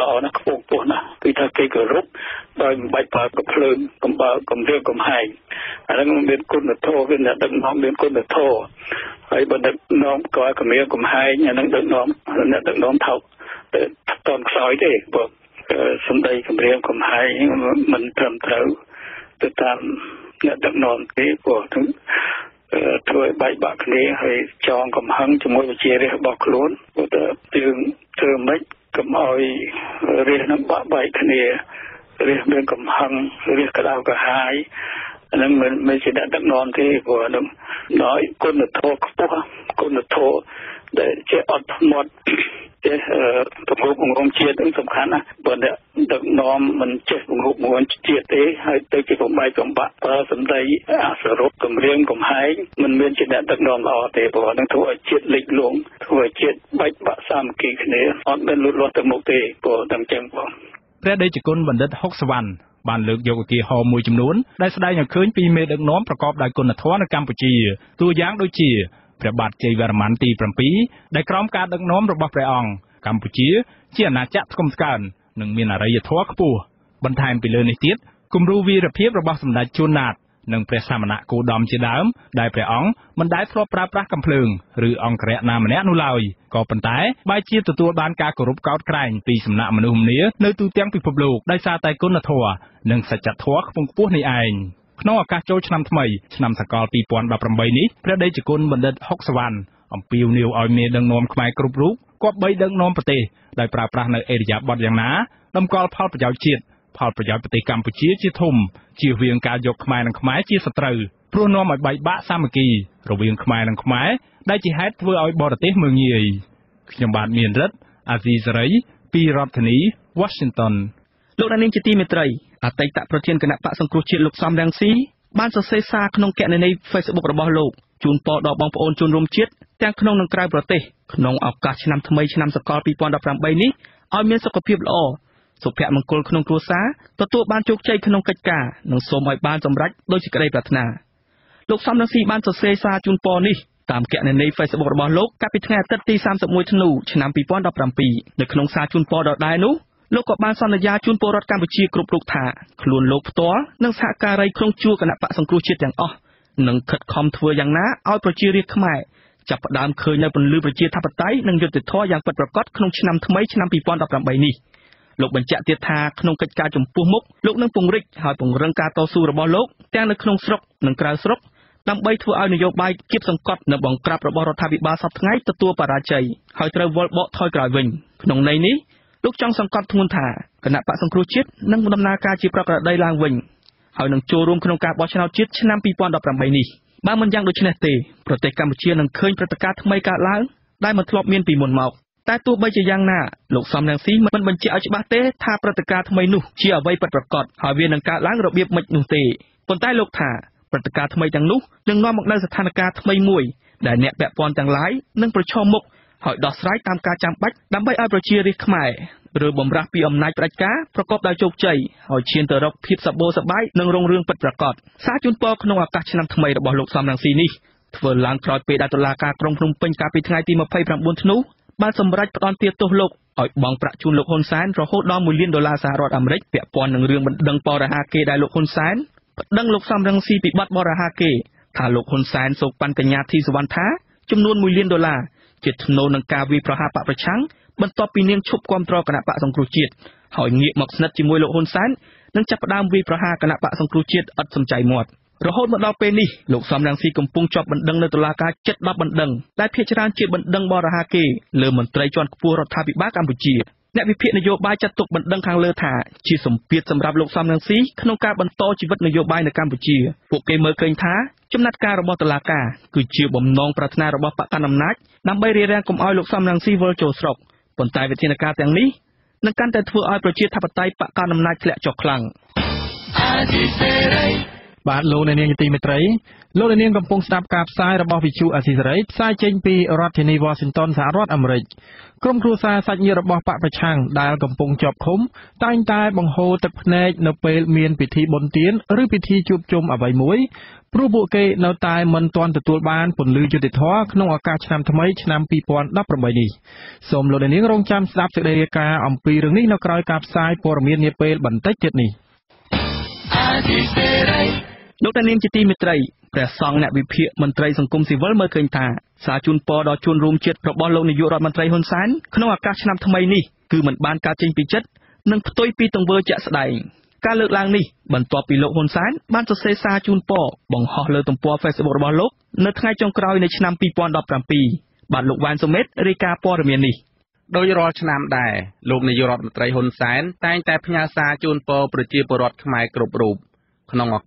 ល្អណាស់ខ្ពស់ពោះណាស់គឺថាគេគោរពដោយមិនបាច់ប្រើកំភ្លើងកំបើកំរាមកំហែងអានឹងមានគុណធម៌វិញអ្នកដឹកនាំមានគុណធម៌ហើយបើដឹកនាំក៏កំរាមកំហែងអានឹងដឹកនាំអ្នកដឹកនាំថោកតែតន់ខ្សោយទេព្រោះសំដីគម្រាមកំហែងមិនត្រឹមត្រូវទៅតាមអ្នកដឹកនាំទេព្រោះទាំងធ្វើបែកបាក់គ្នាហើយចងកំហឹងជាមួយវិជារាស្ត្ររបស់ខ្លួនព្រោះតែយើងធ្វើមិនកុំឲ្យរាស្ត្រនឹងបាក់បែកគ្នារាស្ត្រមានកំហឹងរាស្ត្រក្តៅក្រហាយ ព្រះដេចគុណបណ្ឌិត ហុក សវណ្ណ និងមានអរិយធម៌ខ្ពស់បន្ថែមពីលើនេះទៀតគំរូវីរភាពរបស់សម្ដេចជួនណាត ផលប្រយោជន៍ជាតិផលប្រយោជន៍ប្រទេសកម្ពុជាជាធំជាវៀងការយកខ្មែរនិងខ្មែរជាសត្រូវព្រោះនាំឲ្យបែកបាក់សាមគ្គីរវាងខ្មែរនិងខ្មែរដែលជាហេតុធ្វើឲ្យបរទេសមើងងាយខ្ញុំបាទមានរិទ្ធអាស៊ីសេរីពីរដ្ឋធានី Washington លោកអ្នកនាងជាទីមេត្រីអតីតប្រជាជនគណបកសង្គ្រោះជាតិលោកសំរងស៊ីបានសរសេរសារក្នុងគណនី សុភមង្គលក្នុងគ្រួសារទទួលបានជោគជ័យក្នុងកិច្ចការនិងសូមឲ្យបានសម្រេចដោយសេចក្តីប្រាថ្នាលោកសំរងស៊ីបានសរសេរសារជូនពរនេះតាមគណនី Facebook របស់លោកកាលពីថ្ងៃអាទិត្យទី សាមសិបមួយ ធ្នូឆ្នាំ ពីរពាន់ដប់ប្រាំពីរ លោកបញ្ជាក់ទៀតថាក្នុងកិច្ចការជំពុះមុខលោកនឹងពង្រឹងហើយពង្រឹងការតស៊ូរបស់លោកទាំងនៅក្នុងស្រុកនិងក្រៅស្រុកដើម្បីធ្វើឲ្យនយោបាយគៀបសង្កត់នៅបង្ក្រាបរបបរដ្ឋាភិបាលសពថ្ងៃទទួលបរាជ័យហើយត្រូវវលបកថយក្រោយវិញក្នុងន័យនេះលោកចង់សង្កត់ធ្ងន់ថាគណៈបក្សសង្គ្រោះជាតិនឹងដំណើរការជាប្រក្រតីឡើងវិញហើយនឹងចូលរួមក្នុងការបោះឆ្នោតជាតិឆ្នាំ ពីរពាន់ដប់ប្រាំបីនេះ បានសម្រេចផ្តន្ទាទោសលោកឲ្យបង់ប្រាក់ជូនលោក ហ៊ុន សែន រហូតដល់ មួយលានដុល្លារ សហរដ្ឋអាមេរិក ពាក់ព័ន្ធនឹងរឿងបណ្ដឹងបរិហាគេដែលលោក ហ៊ុន សែន ប្តឹងលោក សំរងស៊ី ពី បទបរិហាគេ ថាលោក ហ៊ុន សែន សូកប៉ាន់កញ្ញា ធីសវណ្ណថា ចំនួន មួយលានដុល្លារ ជាថ្នូវនឹងការវាយប្រហារបកប្រឆាំង បន្ទាប់ពីនាងឈប់គាំទ្រគណបកសង្គ្រោះជាតិ ហើយងាកមកស្និទ្ធជាមួយលោក ហ៊ុន សែន និងចាប់ផ្ដើមវាយប្រហារគណបកសង្គ្រោះជាតិឥតសំចៃមាត់ រហូតមកដល់ពេលនេះលោកសំរងស៊ីកំពុងជាប់បណ្ដឹងនៅតុលាការ បាទលោកអ្នកនាងទីមេត្រីលោកអ្នកនាងកំពុងស្ដាប់ការផ្សាយរបស់វិទ្យុអេស៊ីសរ៉ៃផ្សាយចេញពីរដ្ឋធានី Washington សហរដ្ឋអាមេរិកក្រុមគ្រួសារសាច់ញាតិរបស់បព្វប្រឆាំងដែលកំពុងជាប់ឃុំតែងតែបង្ហូរទឹកភ្នែកនៅពេលមានពិធីបុន្ទានឬពិធីជួបជុំអ្វីមួយព្រោះពួកគេនៅតែមិនទាន់ទទួលបានពលិយុត្តិធិធម៌ក្នុងឱកាសឆ្នាំថ្មីឆ្នាំ ពីរពាន់ដប់ប្រាំបីនេះសូមលោកអ្នកនាងរងចាំស្ដាប់សេចក្តីរាយការណ៍អំពីរឿងនេះនៅក្រោយការផ្សាយព័ត៌មាននាពេលបន្តិចទៀតនេះ លោកតានាងជាទីមេត្រីព្រះសង្ឃអ្នកវិភាគមន្ត្រីសង្គមស៊ីវិលមើលឃេញថាសារជូនពរដល់ជនរួមជាតិរបស់លោកនាយករដ្ឋមន្ត្រីហ៊ុនសែនក្នុងឱកាសឆ្នាំថ្មីនេះគឺមិនបានកើតចេញពីចិត្តនឹងផ្ទុយពីទង្វើជាក់ស្ដែងការលើកឡើងនេះបន្ទាប់ពីលោកហ៊ុនសែនបានសរសេរសារជូនពរបង្ហោះលើទំព័រ Facebook របស់លោកនៅថ្ងៃចុងក្រោយនៃឆ្នាំ ពីរពាន់ដប់ប្រាំពីរ បាទលោកវ៉ានសូមេតរាយការណ៍ព័ត៌មាននេះដោយរដ្ឋឆ្នាំដែរលោកនាយករដ្ឋមន្ត្រីហ៊ុនសែនតែងតែផ្ញើសារជូនពរប្រជាពលរដ្ឋខ្មែរគ្រប់រូប ព្រះរាជ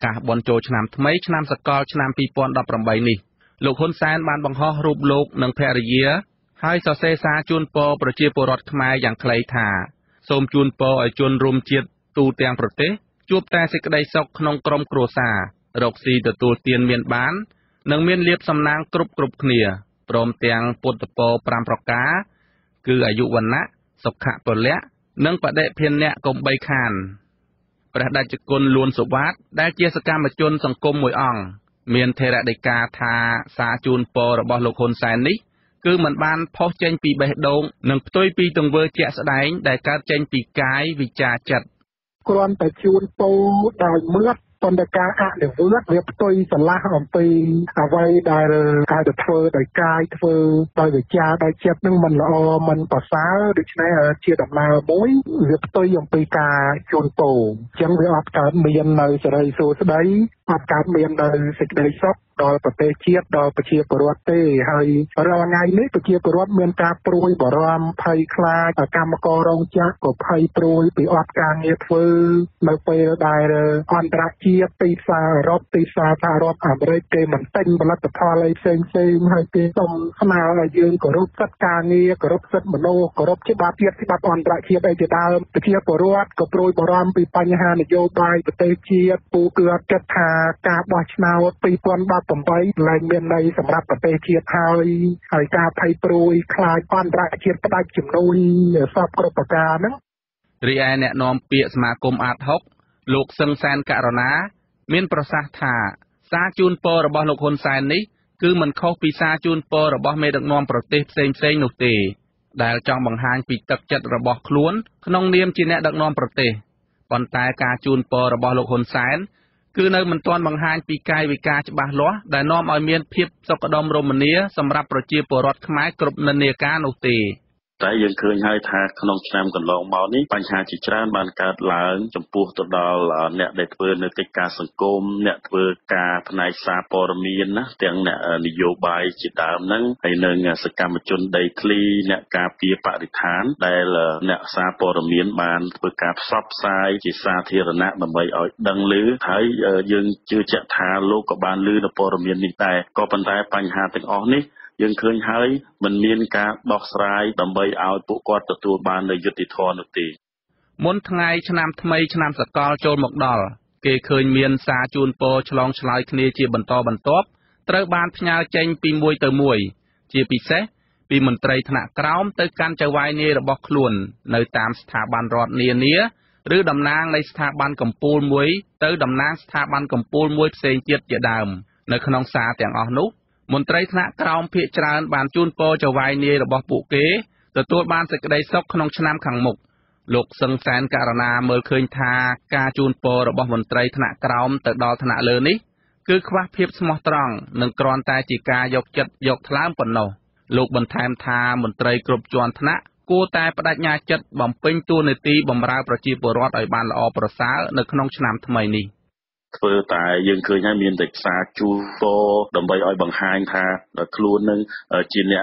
គុណលួនសុវត្ថិដែលជាសកម្មជនសង្គមមួយអង្គមានថេរដីកាថាសារជូនពររបស់លោកហ៊ុនសែននេះគឺមិនបានផុសចេញពីបេះដូងនិងផ្ទុយពីទង្វើជាក់ស្ដែងដែលកើតចេញពីកាយវិចារចិត្ត គ្រាន់តែជួនពោដែលមើលប៉ុន្តែការអនុវត្តវាផ្ទុយស្រឡះអំពីអ្វីដែល ទីសារដ្ឋទីសារដ្ឋអាមេរិកគេមិនតែងផលិតផលឲ្យផ្សេងៗហើយគេសូមស្នើឲ្យយើងគោរពសិទ្ធិការងារគោរពសិទ្ធិមនុស្សគោរពច្បាប់ជាតិច្បាប់អន្តរជាតិឯជាដើម លោកសឹងសែនករុណាមានប្រសាសន៍ថាសារជូនពររបស់លោកហ៊ុនសែននេះគឺមិនខុសពីសារជូនពររបស់មេដឹកនាំប្រទេសផ្សេងៗនោះទេ តែយើងឃើញហើយថាក្នុងឆ្នាំកន្លងមកនេះបញ្ហាជាច្រើនបានកើតឡើងចំពោះទៅដល់អ្នកដែលធ្វើនៅកិច្ចការសង្គមអ្នកធ្វើការផ្នែកសាព័ត៌មានណាទាំងអ្នកនយោបាយជាដើមហ្នឹងហើយនិងសកម្មជនដីធ្លីអ្នកការពារបរិស្ថានដែលអ្នកសារព័ត៌មានបានធ្វើការផ្សព្វផ្សាយជាសាធារណៈដើម្បីឲ្យដឹងឮហើយយើងជឿជាក់ថាលោកក៏បានឮដល់ព័ត៌មាននេះដែរក៏ប៉ុន្តែបញ្ហាទាំងអស់នេះ យើងឃើញហើយមិនមានការដោះស្រាយដើម្បីឲ្យពួកគាត់ទទួលបានយុត្តិធម៌នោះទេ មន្ត្រីថ្នាក់ក្រោមភាគច្រើនបានជួនពរចៅវាយនីរបស់ពួកគេទទួលបានសេចក្តីសុខក្នុងឆ្នាំខាងមុខលោកសឹងសែនករណាមើលឃើញថាការជួនពររបស់មន្ត្រីថ្នាក់ក្រោមទៅដល់ថ្នាក់លើនេះគឺខ្វះភាពស្មោះត្រង់និងគ្រាន់តែជាការយកចិត្តយកថ្ឡាមប៉ុណ្ណោះលោកបន្ថែមថាមន្ត្រីគ្រប់ជាន់ថ្នាក់គួរតែបដិញ្ញាចិត្តបំពេញតួនាទីបម្រើប្រជាពលរដ្ឋឲ្យបានល្អប្រសើរនៅក្នុងឆ្នាំថ្មីនេះ ធ្វើតែយើងឃើញហើយមានតែខ្សែជួបពរដើម្បីឲ្យបង្ហាញថា សេចក្តីសុខនិងសេចក្តីប្រាថ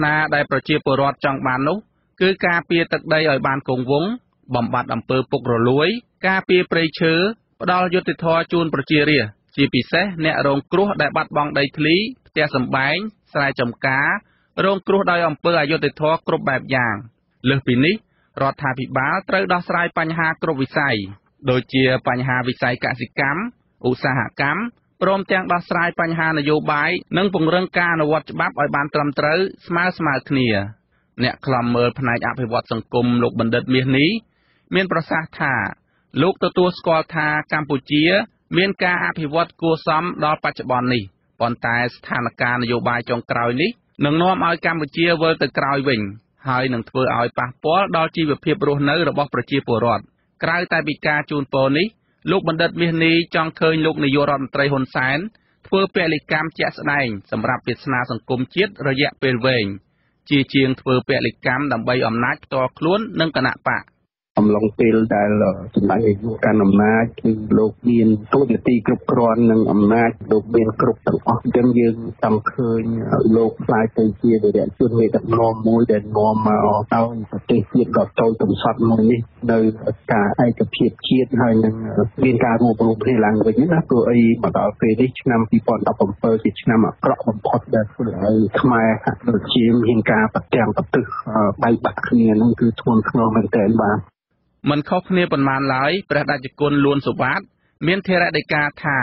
្នាដែលប្រជាពលរដ្ឋចង់បាននោះគឺការពារទឹកដីឲ្យបានគង់វង្សបំបត្តិអំពើពុករលួយការពារព្រៃឈើផ្ដល់យុត្តិធម៌ជូនប្រជារាស្ត្រជាពិសេសអ្នករងគ្រោះដែលបាត់បង់ដីធ្លីផ្ទះសម្បែងស្រែចម្ការរងគ្រោះដោយអំពើអយុត្តិធម៌គ្រប់បែបយ៉ាងលើសពីនេះរដ្ឋាភិបាលត្រូវដោះស្រាយបញ្ហាគ្រប់វិស័យ ដោយជាបញ្ហាវិស័យកសិកម្មឧស្សាហកម្មព្រមទាំងដោះស្រាយបញ្ហានយោបាយនិងពង្រឹងការអនុវត្តច្បាប់ឲ្យបានត្រឹមត្រូវស្មើស្មើគ្នាអ្នកខ្លំមើលផ្នែកអភិវឌ្ឍសង្គមលោកបណ្ឌិតមាសនេះមានប្រសាសន៍ថាលោកទទួលស្គាល់ថាកម្ពុជាមានការអភិវឌ្ឍគួរសមដល់បច្ចុប្បន្ននេះប៉ុន្តែស្ថានភាពនយោបាយចុងក្រោយនេះនឹងនាំឲ្យកម្ពុជាវិលទៅក្រោយវិញហើយនឹងធ្វើឲ្យប៉ះពាល់ដល់ជីវភាពរស់នៅរបស់ប្រជាពលរដ្ឋក្រៅតែពីការជូនពរនេះលោកបណ្ឌិតមាសនេះចង់ឃើញលោកនាយករដ្ឋមន្ត្រីហ៊ុនសែន ធ្វើ ពលិកម្ម ជា ស្ដែង សម្រាប់ វាសនា សង្គម ជាតិ រយៈ ពេល វែង ជា ជាង ធ្វើ ពលិកម្ម ដើម្បី អំណាច ផ្ទាល់ ខ្លួន និង គណៈបក អំឡុង ពេល ដែល ចំណាយ អាយុ កាន់ អំណាច គឺ លោក មាន ទូនាទី គ្រប់គ្រាន់ និង អំណាច លោក មាន គ្រប់ ទាំងអស់ ទាំង យើង ចង់ ឃើញ លោក ផ្លាយ ទៅ ជា វិរៈ ជន មេដឹកនាំ មួយ ដែល នាំ មក ទៅ ប្រទេស ជាតិ ក៏ តូច កំសត់ មួយ នេះ នៅ ការ ឯកភាព ជាតិ ហើយ នឹង មាន ការ រួម រំគ្នា ឡើង វិញ ណា ព្រោះ អី មក ដល់ ពេល នេះ ឆ្នាំ ពីរពាន់ដប់ប្រាំbảy ជា ឆ្នាំ អាក្រក់ បំផុត ដែល ធ្វើ ឲ្យ ខ្មែរ ហាក់ដូចជា មាន ការ ប្រទាំង ប្រទឹះ បែកបាក់ គ្នា នឹង គឺ ធ្ងន់ ធ្ងរ មែន តើ បាទមិនខុសគ្នាប៉ុន្មានឡើយព្រះតេជគុណលួនសុវត្ថិមានធរដីកាថា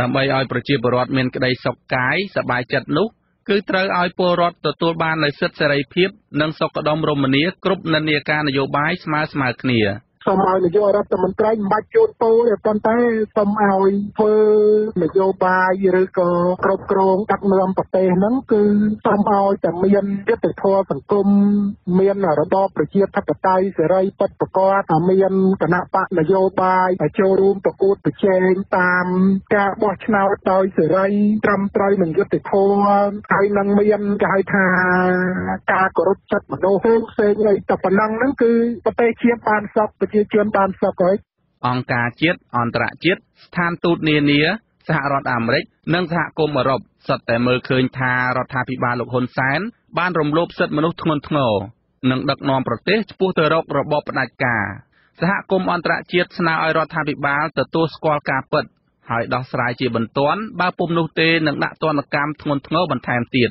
ដើម្បីឲ្យប្រជាពលរដ្ឋមានក្តីសុខកាយសប្បាយចិត្តនោះគឺត្រូវឲ្យពលរដ្ឋទទួលបាននូវសិទ្ធិសេរីភាពនិងសុខដុមរមនាគ្រប់និន្នាការនយោបាយស្មើស្មើគ្នាសូមឲ្យនយោបាយរដ្ឋមន្ត្រីមិនបាច់ចូលពោទេប៉ុន្តែសូមឲ្យធ្វើនយោបាយឬក៏គ្រប់គ្រងដឹកនាំប្រទេសហ្នឹងគឺសូមឲ្យតែមានយុត្តិធម៌សង្គមមានរបបប្រជាធិបតេយ្យសេរីពិតប្រាកដថាមានគណៈបកនយោបាយឲ្យចូលរួមប្រកួតប្រជែងតាមការបោះឆ្នោតដោយសេរីត្រឹមត្រូវនិងយុត្តិធម៌ហើយនឹងមានគេហៅថាការគោរពសិទ្ធិមនុស្សផ្សេងៗតែប៉ុណ្ណឹងហ្នឹងគឺប្រទេសជាតិបានសុខជាជនបានសុខហើយអង្គការជាតិអន្តរជាតិស្ថានទូតនានាសហរដ្ឋអាមេរិកនិងសហគមន៍អឺរ៉ុបសុទ្ធតែមើលឃើញថារដ្ឋាភិបាលលោកហ៊ុនសែនបានរំលោភសិទ្ធិមនុស្សធ្ងន់ធ្ងរនិងដឹកនាំប្រទេសឆ្ពោះទៅរករបបផ្ដាច់ការសហគមន៍អន្តរជាតិស្នើឲ្យរដ្ឋាភិបាលទទួលស្គាល់ការពិតហើយដោះស្រាយជាបន្ទាន់បើពុំនោះទេនឹងដាក់ទណ្ឌកម្មធ្ងន់ធ្ងរបន្ថែមទៀត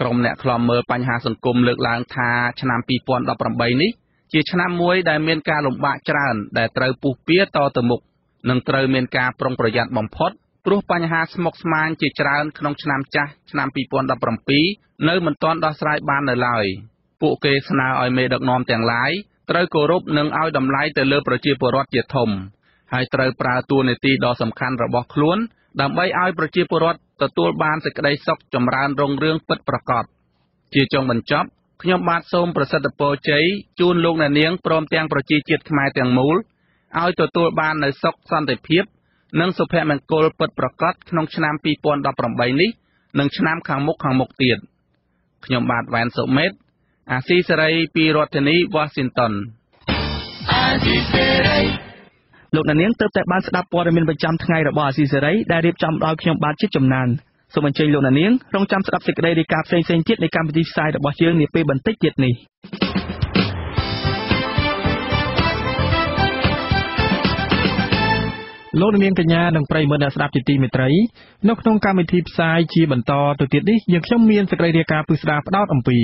ក្រុមអ្នកខ្លាំមើលបញ្ហាសង្គមលើកឡើងថាឆ្នាំពីរពាន់ដប់ប្រាំបីនេះជាឆ្នាំមួយដែលមានការលំបាកច្រើនដែលត្រូវពុះពៀតទៅមុខនិងត្រូវមានការប្រុងប្រយ័ត្នបំផុតព្រោះបញ្ហាស្មុគស្មាញជាច្រើនក្នុងឆ្នាំចាស់ឆ្នាំពីរពាន់ដប់ប្រាំពីរនៅមិនទាន់ដោះស្រាយបាននៅឡើយពួកគេស្នើឲ្យមេដឹកនាំទាំងឡាយត្រូវគោរពនិងឲ្យតម្លៃទៅលើប្រជាពលរដ្ឋជាធំហើយត្រូវប្រើតួនាទីដ៏សំខាន់របស់ខ្លួនដើម្បីឲ្យប្រជាពលរដ្ឋទទួលបានសេចក្តីសុខចម្រើនរុងរឿងពិតប្រាកដជាចុងបញ្ចប់ខ្ញុំបាទសូមប្រសិទ្ធពរជ័យជូនលោកអ្នកនាងព្រមទាំងប្រជាជាតិខ្មែរទាំងមូលឲ្យទទួលបាននូវសុខសន្តិភាពនិងសុភមង្គលពិតប្រាកដក្នុងឆ្នាំពីរពាន់ដប់ប្រាំបីនេះនិងឆ្នាំខាងមុខខាងមុខទៀតខ្ញុំបាទវ៉ែនសុមេតអាស៊ីសេរីពីរដ្ឋធានី Washington អាស៊ីសេរីលោកអ្នកនាងទើបតែបានស្ដាប់ព័ត៌មានប្រចាំថ្ងៃរបស់អាស៊ីសេរីដែលរៀបចំដោយខ្ញុំបាទជាចំណានសូមអញ្ជើញលោកអ្នកនាងរងចាំស្ដាប់សេចក្តីរាយការណ៍ផ្សេងៗទៀតនៃកម្មវិធីផ្សាយរបស់យើងនាពេលបន្តិចទៀតនេះលោកអ្នកនាងកញ្ញានិងប្រិយមិត្តអ្នកស្ដាប់ជាទីមេត្រីនៅក្នុងកម្មវិធីផ្សាយជាបន្តទៅទៀតនេះយើងខ្ញុំមានសេចក្តីរាយការណ៍ពិស្ដារផ្ដោតអំពី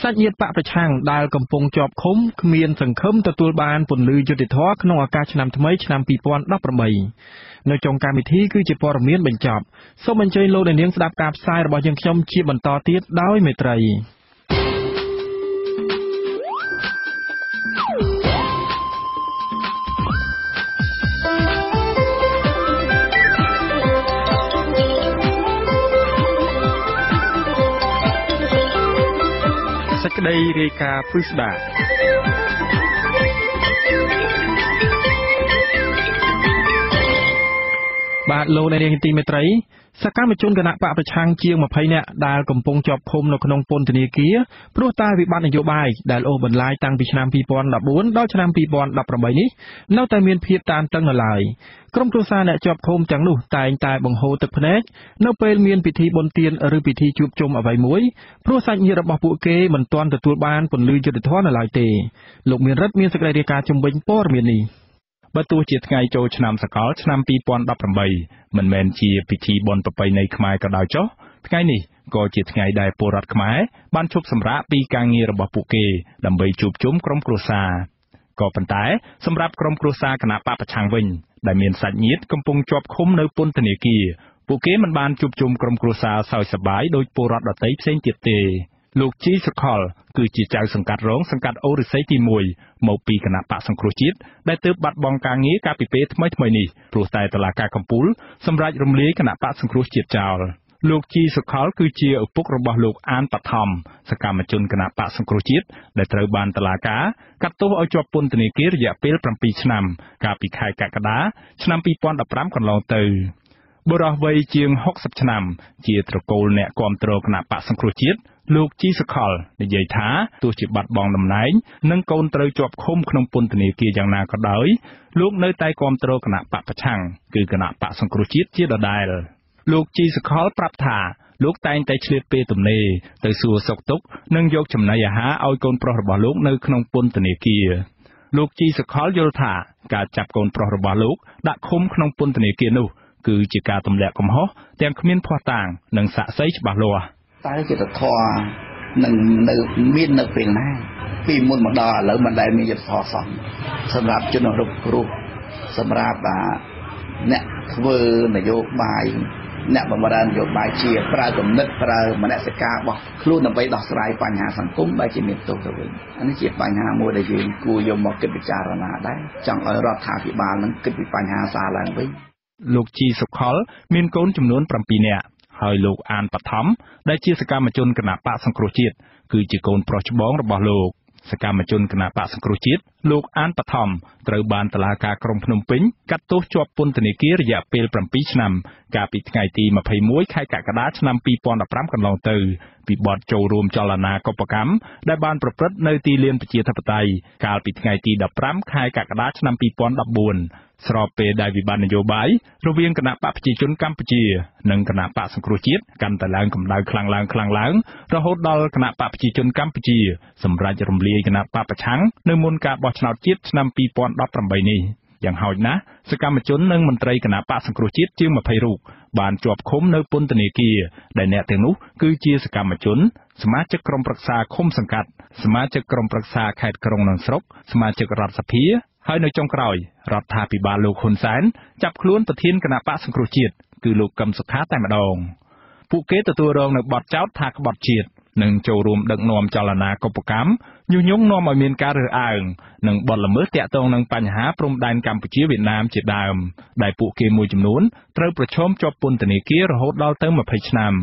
សាច់ញាតិបកប្រឆាំងដែលកំពុងជាប់ឃុំគ្មានសង្ឃឹមទទួលបានពន្លឺយុត្តិធម៌ក្នុងឱកាសឆ្នាំថ្មីឆ្នាំពីរពាន់ដប់ប្រាំបីនៅចុងកម្មវិធីគឺជាព័ត៌មានបញ្ចប់សូមអញ្ជើញលោកអ្នកនាងស្ដាប់ការផ្សាយរបស់យើងខ្ញុំជាបន្តទៀតដោយមេត្រីដីរាយការណ៍ពិស្ដារបាទលោកនាយកទីមេត្រីសកម្មជនគណៈបកប្រឆាំងជាងម្ភៃនាក់ដែលកំពុងជាប់ឃុំនៅក្នុងពន្ធនាគារព្រោះតែវិបត្តិនយោបាយដែលអូសបន្លាយតាំងពីឆ្នាំពីរពាន់ដប់បួនដល់ឆ្នាំពីរពាន់ដប់ប្រាំបីនេះនៅតែមានភាពតានតឹងនៅឡើយក្រុមគ្រួសារអ្នកជាប់ឃុំទាំងនោះតែងតែបង្ហូរទឹកភ្នែកនៅពេលមានពិធីបុណ្យទានឬពិធីជួបជុំអ្វីមួយព្រោះសាច់ញាតិរបស់ពួកគេមិនទាន់ទទួលបានពន្លឺយុត្តិធម៌នៅឡើយទេលោកមានរិទ្ធមានសេចក្តីរាយការណ៍ជំវិញព័ត៌មាននេះបើទោះជាថ្ងៃចូលឆ្នាំសកលឆ្នាំពីរពាន់ដប់ប្រាំបីមិនមែនជាពិធីបុណ្យប្រពៃណីខ្មែរក៏ដោយចុះថ្ងៃនេះក៏ជាថ្ងៃដែលពលរដ្ឋខ្មែរបានឈប់សម្រាកពីការងាររបស់ពួកគេដើម្បីជួបជុំក្រុមគ្រួសារក៏ប៉ុន្តែសម្រាប់ក្រុមគ្រួសារគណៈបកប្រឆាំងវិញដែលមានសាច់ញាតិកំពុងជាប់ឃុំនៅពន្ធនាគារពួកគេមិនបានជួបជុំក្រុមគ្រួសារសោយសប្បាយដោយពលរដ្ឋដទៃផ្សេងទៀតទេលោកជីសុខលគឺជាចៅសង្កាត់រងសង្កាត់អូរិស័យទីមួយមកពីគណៈបក្សសង្គ្រោះជាតិដែលទើបបាត់បង់ការងារកាលពីពេលថ្មីៗនេះព្រោះតែតុលាការកំពូលសម្រេចរំលាយគណៈបក្សសង្គ្រោះជាតិចោលលោកជីសុខលគឺជាឪពុករបស់លោកអានបឋមសកម្មជនគណៈបក្សសង្គ្រោះជាតិដែលត្រូវបានតុលាការកាត់ទោសឲ្យជាប់ពន្ធនាគាររយៈពេលប្រាំពីរឆ្នាំកាលពីខែកក្កដាឆ្នាំពីរពាន់ដប់ប្រាំកន្លងទៅ លោកជីសកលប្រប្ថាលោកតែងតែឆ្លៀតពេលទំនេរទៅសួរសុខទុក្ខនិងយកចំណីអាហារឲ្យកូនប្រុសរបស់លោកនៅក្នុងពន្ធនាគារ អ្នកធ្វើនយោបាយអ្នកបម្រើនយោបាយជាប្រើគំនិតប្រើមនសិការរបស់ខ្លួនដើម្បីដោះស្រាយបញ្ហាសង្គមដែលជាមេតោទៅវិញអានេះជាបញ្ហាមួយដែលយើងគួរយកមកគិតពិចារណាដែរចង់ឲ្យរដ្ឋាភិបាលនឹងគិតពីបញ្ហាសាលាឡើងវិញលោកជីសុខលមាន សកម្មជនគណៈបក្សសង្គ្រោះជាតិគឺជាកូនប្រុសច្បងរបស់លោកសកម្មជនគណៈបក្សសង្គ្រោះជាតិលោកអានបឋមត្រូវបានតុលាការក្រុងភ្នំពេញកាត់ទោសជាប់ពន្ធនាគាររយៈពេល seven ឆ្នាំកាលពីថ្ងៃទី twenty-one ខែកក្កដាឆ្នាំ twenty fifteen កន្លងទៅពីបទចូលរួមចលនាកុបកម្មដែលបានប្រព្រឹត្តនៅទីលានប្រជាធិបតេយ្យកាលពីថ្ងៃទី fifteen ខែកក្កដាឆ្នាំ twenty fourteen ស្របពេលដែលវិបត្តិនយោបាយរវាងគណៈបកប្រជាជនកម្ពុជានិងគណៈបកសង្គ្រោះជាតិកាន់តែឡើងកម្ដៅខ្លាំងឡើងខ្លាំងឡើងរហូតដល់គណៈបកប្រជាជនកម្ពុជាសម្រេចរំលាយគណៈបកប្រឆាំងនៅមុនការបោះឆ្នោតជាតិឆ្នាំ twenty eighteen នេះយ៉ាងហោចណាស់សកម្មជននិងមន្ត្រីគណៈបកសង្គ្រោះជាតិជាង twenty រូបបានជាប់ឃុំនៅពន្ធនាគារដែលអ្នកទាំងនោះគឺជាសកម្មជន សមាជិកក្រុមប្រឹក្សាឃុំសង្កាត់សមាជិកក្រុមប្រឹក្សាខេត្តក្រុងនិងស្រុកសមាជិករដ្ឋសភា ហើយនៅចុងក្រោយរដ្ឋាភិបាលលោក ហ៊ុន សែន ចាប់ខ្លួនប្រធានគណៈបក្សសង្គ្រោះជាតិគឺលោកកឹមសុខាតែម្ដងពួកគេទទួលរងនៅបទចោទថាក្បត់ជាតិនិងចូលរួមដឹកនាំចលនាកុបកម្មញុះញង់នាំឲ្យមានការរើសអើងនិងបទល្មើសទាក់ទងនឹងបញ្ហាព្រំដែនកម្ពុជាវៀតណាមជាដើមដែលពួកគេមួយចំនួនត្រូវប្រឈមជាប់ពន្ធនាគាររហូតដល់ទៅ twenty ឆ្នាំ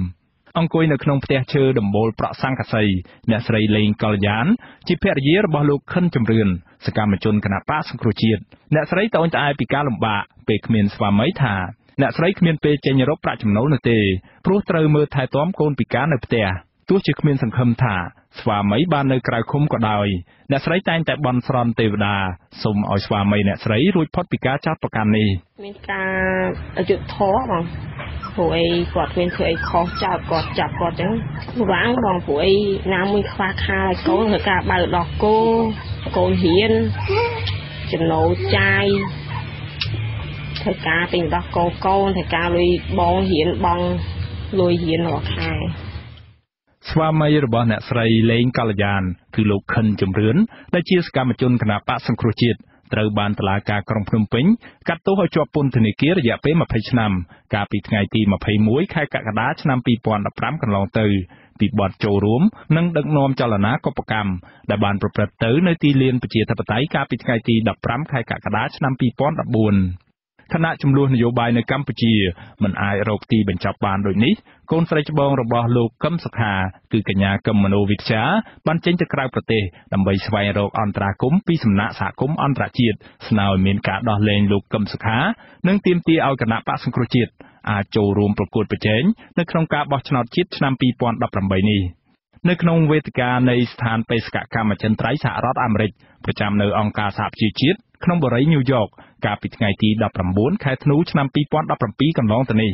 អង្គុយនៅក្នុងផ្ទះឈើដំបូលប្រាក់ស័ង្កសីអ្នកស្រីលេងកល្យានជាភរិយារបស់លោកខិនចម្រឿនសកម្មជនគណៈបក្សសង្គ្រោះជាតិអ្នកស្រីតូនត្អែពីការលំបាកពេលគ្មានស្វាមីថាអ្នកស្រីគ្មានពេលចេញរកប្រាក់ចំណូលនោះទេព្រោះត្រូវមើលថែទាំកូនពិការនៅផ្ទះទោះជាគ្មានសង្ឃឹមថាស្វាមីបាននៅក្រៅឃុំក៏ដោយអ្នកស្រីតែងតែបន់ស្រន់ទេវតា សូម ឲ្យ ស្វាមី អ្នក ស្រី រួច ផុត ពី ការ ចោទ ប្រកាន់ នេះ មាន ការ អយុត្តិធម៌ បង ពួកឯងគាត់មានធ្វើអីខុសចាប់គាត់ចាប់គាត់ចឹងវាងបងពួកឯងណាមួយខ្វះខាតឲ្យកូនធ្វើការបើកដោះគោកូនហ៊ានចំណូលចាយធ្វើការទិញដោះគោកូនធ្វើការលុយបងហ៊ានបងលុយហ៊ានរបស់ខែ ស្វាមីរបស់អ្នកស្រីលេងកល្យានគឺលោកខិនចម្រឿនដែលជាសកម្មជនគណៈបក្សសង្គ្រោះជាតិ ត្រូវបានតុលាការក្រុងភ្នំពេញកាត់ទោសឲ្យជាប់ពន្ធនាគាររយៈពេល twenty ឆ្នាំកាលពីថ្ងៃទី twenty-one ខែកក្កដាឆ្នាំ twenty fifteen កន្លងទៅពីបទចូលរួមនិងដឹកនាំចលនាកុបកម្មដែលបានប្រព្រឹត្តទៅនៅទីលានប្រជាធិបតេយ្យកាលពីថ្ងៃទី fifteen ខែកក្កដាឆ្នាំ twenty fourteen ឋានៈចំនួននយោបាយនៅកម្ពុជាមិនអាចរកទីបញ្ចប់បានដូចនេះកូនស្រីច្បងរបស់លោកកឹមសុខាគឺកញ្ញាកឹមមនោវិជ្ជាបានចេញទៅក្រៅប្រទេសដើម្បីស្វាវែងរកអន្តរាគមន៍ពីសំណាក់សហគមន៍អន្តរជាតិស្នើឲ្យមានការដោះលែងលោកកឹមសុខានិងទាមទារឲ្យកណៈបក្សសង្គ្រោះជាតិអាចចូលរួមប្រកួតប្រជែងនៅក្នុងការបោះឆ្នោតជាតិឆ្នាំ twenty eighteen នៃស្ថានបេសកកម្មអចិន្ត្រៃយ៍សហរដ្ឋអាមេរិកប្រចាំនៅអង្គការសហប្រជាជាតិ ក្នុងបរិយា New York កាលពីថ្ងៃទី nineteen ខែធ្នូឆ្នាំ twenty seventeen កន្លងទៅនេះ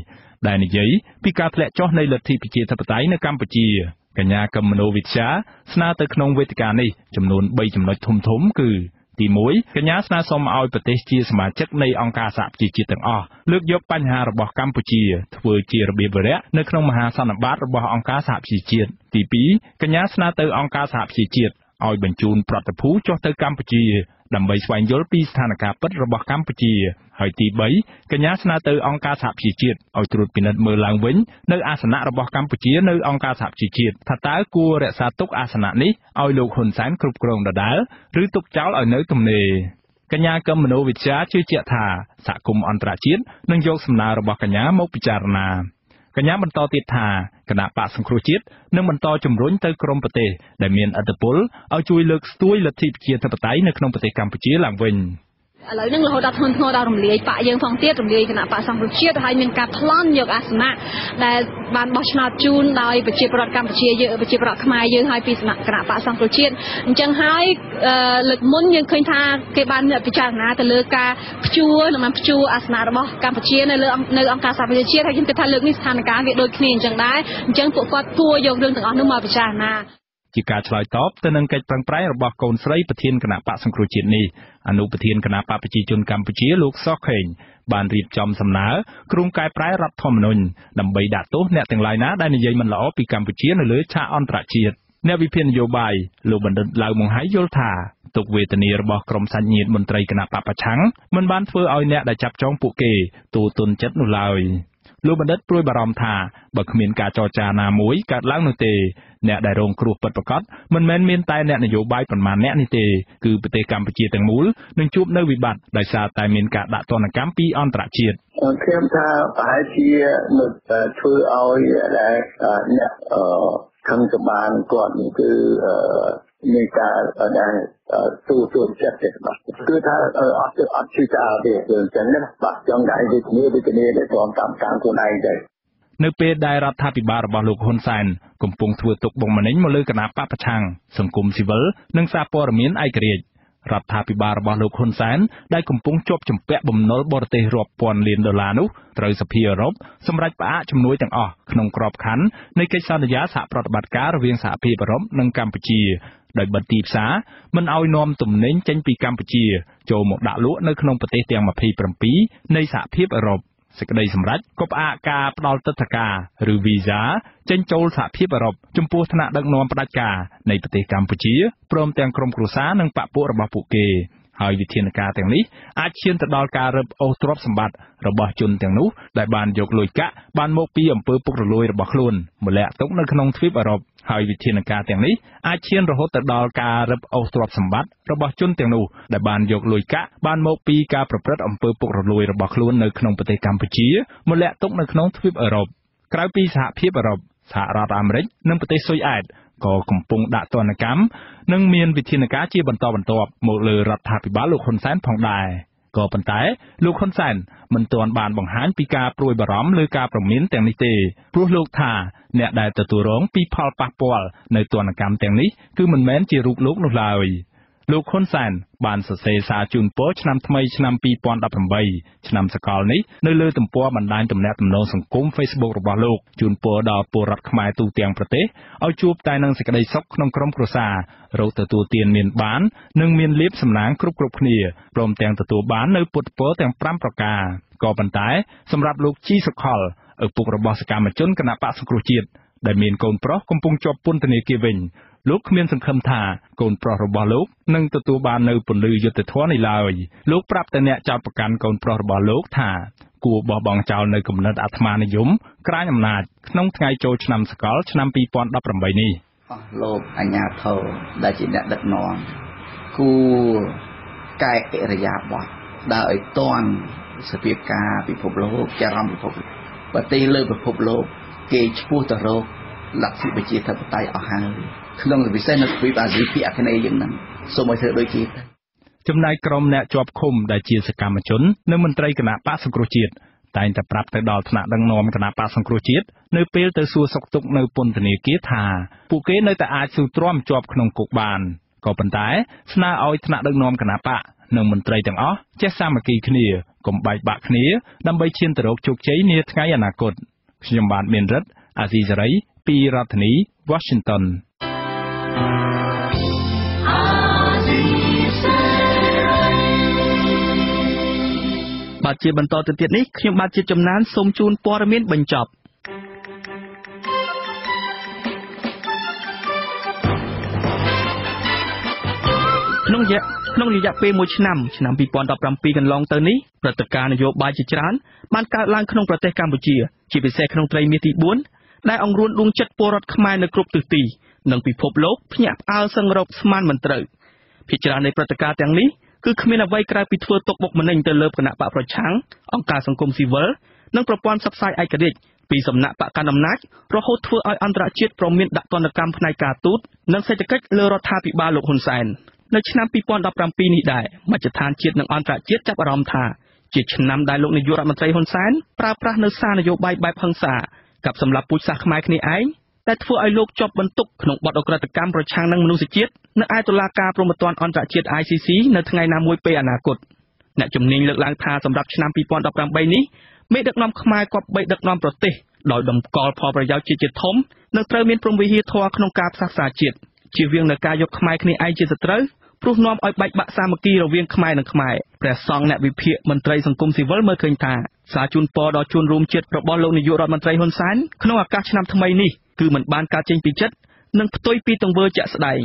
ដែលនិយាយពីការធ្លាក់ចុះនៃលទ្ធិប្រជាធិបតេយ្យនៅកម្ពុជាកញ្ញាកឹមមនោវិជ្ជាស្នើទៅក្នុងវេទិកានេះចំនួន three ចំណុចធំធំគឺ ទីone កញ្ញាស្នើសុំឲ្យប្រទេសជាសមាជិកនៃអង្គការសហប្រជាជាតិទាំងអស់លើកយកបញ្ហារបស់កម្ពុជាធ្វើជារបៀបវរៈនៅក្នុងមហាសន្និបាតរបស់អង្គការសហប្រជាជាតិទីtwo ដើម្បីស្វែងយល់ពីស្ថានភាពពិតរបស់កម្ពុជាហើយទី three កញ្ញាស្នើទៅអង្គការសហប្រជាជាតិឲ្យត្រួតពិនិត្យមើលឡើងវិញនៅអាសនៈរបស់កម្ពុជានៅអង្គការសហប្រជាជាតិថាតើគួររក្សាទុកអាសនៈនេះឲ្យលោកហ៊ុនសែនគ្រប់គ្រងដដែលឬទុកចោលឲ្យនៅទំនេរកញ្ញាកឹមមនោវិជ្ជាជឿជាក់ថាសហគមន៍អន្តរជាតិនឹងយកសំណើរបស់កញ្ញាមកពិចារណា កញ្ញាបន្តទៀតថាគណៈបក្សសង្គ្រោះជាតិនឹងបន្តជំរុញទៅក្រមប្រទេសដែលមានឥទ្ធិពលឲ្យជួយលើកស្ទួយលទ្ធិប្រជាធិបតេយ្យនៅក្នុងប្រទេសកម្ពុជាឡើងវិញ។ She got right up, then and get from prior back on Friday, but in Kanapa some crutchini, and up in Kanapa Pichun Campuchia looks socking. Bandit jumps some now, Krunkai prior up Tom Nun, Nambai Dato, nothing like that, and Yaman Lopi Campuchia and Lucha on Trachit. Never pin your by, Luband Laumon Hai Yolta, took with the near back from San Yin Montrai Kanapa Chang, Munban for our net the Chapchong Puke, to Tun Chet Nulawi. លោកបណ្ឌិតព្រួយបារម្ភថាបើគ្មានការចរចាណាមួយកើតឡើងនោះទេអ្នកដែលរងគ្រោះពិតប្រាកដនឹងត្រូវទទួលរងគ្រោះដោយសារតែការបំផ្លាញបំផ្លាញរបស់រដ្ឋាភិបាលកម្ពុជា នៅពេលដែលរដ្ឋាភិបាលរបស់លោកហ៊ុន សែន កំពុងធ្វើទុកបុកម្នេញមកលើគណៈបកប្រឆាំងសង្គមស៊ីវិលនិងសារព័ត៌មានឯករាជ្យ រដ្ឋាភិបាលរបស់លោកហ៊ុនសែន ដែលកំពុងជាប់ជំពាក់បំណុលបរទេសរាប់ពាន់លានដុល្លារនោះ ត្រូវសភាអឺរ៉ុប សម្រេចផ្អាកជំនួយទាំងអស់ ក្នុងក្របខ័ណ្ឌនៃកិច្ចសន្យាសហប្រតិបត្តិការរវាងសហភាពអឺរ៉ុប និងកម្ពុជា ដោយបិទទីផ្សារ មិនឲ្យនាំទំនិញចេញពីកម្ពុជា ចូលមកដាក់លក់នៅក្នុងប្រទេសទាំង ម្ភៃពីរ នៃសហភាពអឺរ៉ុប ហើយវិធានការទាំងនេះអាចឈានទៅដល់ការរឹបអូសទ្រព្យសម្បត្តិរបស់ជនទាំងនោះដែលបានយកលុយកាក់បានមកពីអំពើពុករលួយរបស់ខ្លួនម្លាក់ទុកនៅក្នុងទ្វីបអឺរ៉ុប ក៏ប៉ុន្តែលោកហ៊ុនសែនមិនទាន់បានបង្ហាញពីការព្រួយបារម្ភលើការប្រមានទាំងនេះទេព្រោះលោកថាអ្នកដែលទទួលរងពីផលប៉ះពាល់នៅទណ្ឌកម្មទាំងនេះគឺមិនមែនជារូបលោកនោះឡើយលោកហ៊ុនសែនបានសរសេរសារជូនពរឆ្នាំថ្មីឆ្នាំ ពីរពាន់ដប់ប្រាំបី ឆ្នាំសកលនេះនៅលើទំព័របណ្ដាញទំនាក់ទំនង Facebook របស់លោកជូនពរដល់ពលរដ្ឋខ្មែរទូទាំងប្រទេសឲ្យជួបតែនឹងសេចក្ដិសុខក្នុងក្រមគ្រួសាររកទទួលទានមានបាននិងមានលាភសំណាងគ្រប់គ្រប់គ្នាព្រមទាំងទទួលបាននៅពុទ្ធពរទាំង ប្រាំ ប្រការ លោកគ្មានសង្ឃឹមថាកូនប្រុសរបស់លោកនឹងទទួលបាននៅពលិយយុត្តិធម៌នេះឡើយលោកប្រាប់តែអ្នកចោទប្រកាន់កូនប្រុសរបស់លោកថាគួរបោះបង់ចោលនៅគំនិតអាត្មានិយមក្រែងអំណាចក្នុងថ្ងៃចូលឆ្នាំសកលឆ្នាំ ពីរពាន់ដប់ប្រាំបីនេះ លោកវិសេនស្វីបអាស៊ីភាគអាគ្នេយ៍យ៉ាងហ្នឹងសូម្បីតែដូចជាចំណែកក្រុមអ្នកជាប់ឃុំដែលជាសកម្មជននិងមន្ត្រីគណៈបក្សសង្គ្រោះជាតិតែងតែប្រាប់ទៅដល់ថ្នាក់ដឹកនាំគណៈបក្សសង្គ្រោះជាតិនៅពេលទៅសួរសុខទុក្ខនៅពន្ធនាគារថាពួកគេនៅតែអាចស៊ូទ្រាំជាប់ក្នុងគុកបានក៏ប៉ុន្តែស្នើឲ្យថ្នាក់ដឹកនាំគណៈបក្សនិងមន្ត្រីទាំងអស់ចេះសាមគ្គីគ្នាកុំបែកបាក់គ្នាដើម្បីឈានទៅរកជោគជ័យនាថ្ងៃអនាគត ខ្ញុំបាទមានរិទ្ធ អាស៊ីសេរី ពីរដ្ឋធានី Washington បាទជាបន្តទៅទៀតនេះខ្ញុំបាទជាចំណានសូមជូនព័ត៌មានបញ្ចប់ ក្នុងរយៈពេលមួយឆ្នាំ ឆ្នាំ ពីរពាន់ដប់ប្រាំពីរ កន្លងទៅនេះព្រឹត្តិការណ៍នយោបាយជាច្រើនបានកើតឡើងក្នុងប្រទេសកម្ពុជា ជាពិសេសក្នុងត្រីមាសទី បួន ដែលអង្រួនដួងចិត្តពលរដ្ឋខ្មែរនៅគ្រប់ទិសទីនិងពិភពលោកភ្ញាក់ផ្អើលសង្រឹបស្មានមន្ត្រី ភាគច្រើននៃព្រឹត្តិការណ៍ទាំងនេះគឺគ្មានអ្វីក្រៅពីធ្វើទុកបុកម្នេញទៅលើគណៈបកប្រឆាងអង្គការសង្គមស៊ីវិលនិងប្រព័ន្ធផ្សព្វផ្សាយឯករាជ្យពីសំណាក់បកកណ្ដាលអំណាចរហូតធ្វើឲ្យអន្តរជាតិប្រមានដាក់ទណ្ឌកម្មផ្នែកការទូតនិងសេដ្ឋកិច្ចលើរដ្ឋាភិបាលលោកហ៊ុនសែន នៅឆ្នាំ ជាវិងនកាយយកផ្នែកគ្នាឯងជាស្ត្រីព្រោះនាំឲ្យបែកបាក់សាមគ្គីរវាងខ្មែរនិងខ្មែរព្រះសង្ឃអ្នកវិភាគមន្ត្រីសង្គមស៊ីវិលមើលឃើញថាសារជូនពរដល់ជនរួមជាតិរបស់លោកនាយករដ្ឋមន្ត្រីហ៊ុនសែនក្នុងឱកាសឆ្នាំថ្មីនេះគឺមិនបានកើតចេញពីចិត្តនិងផ្ទុយពីទង្វើជាក់ស្ដែង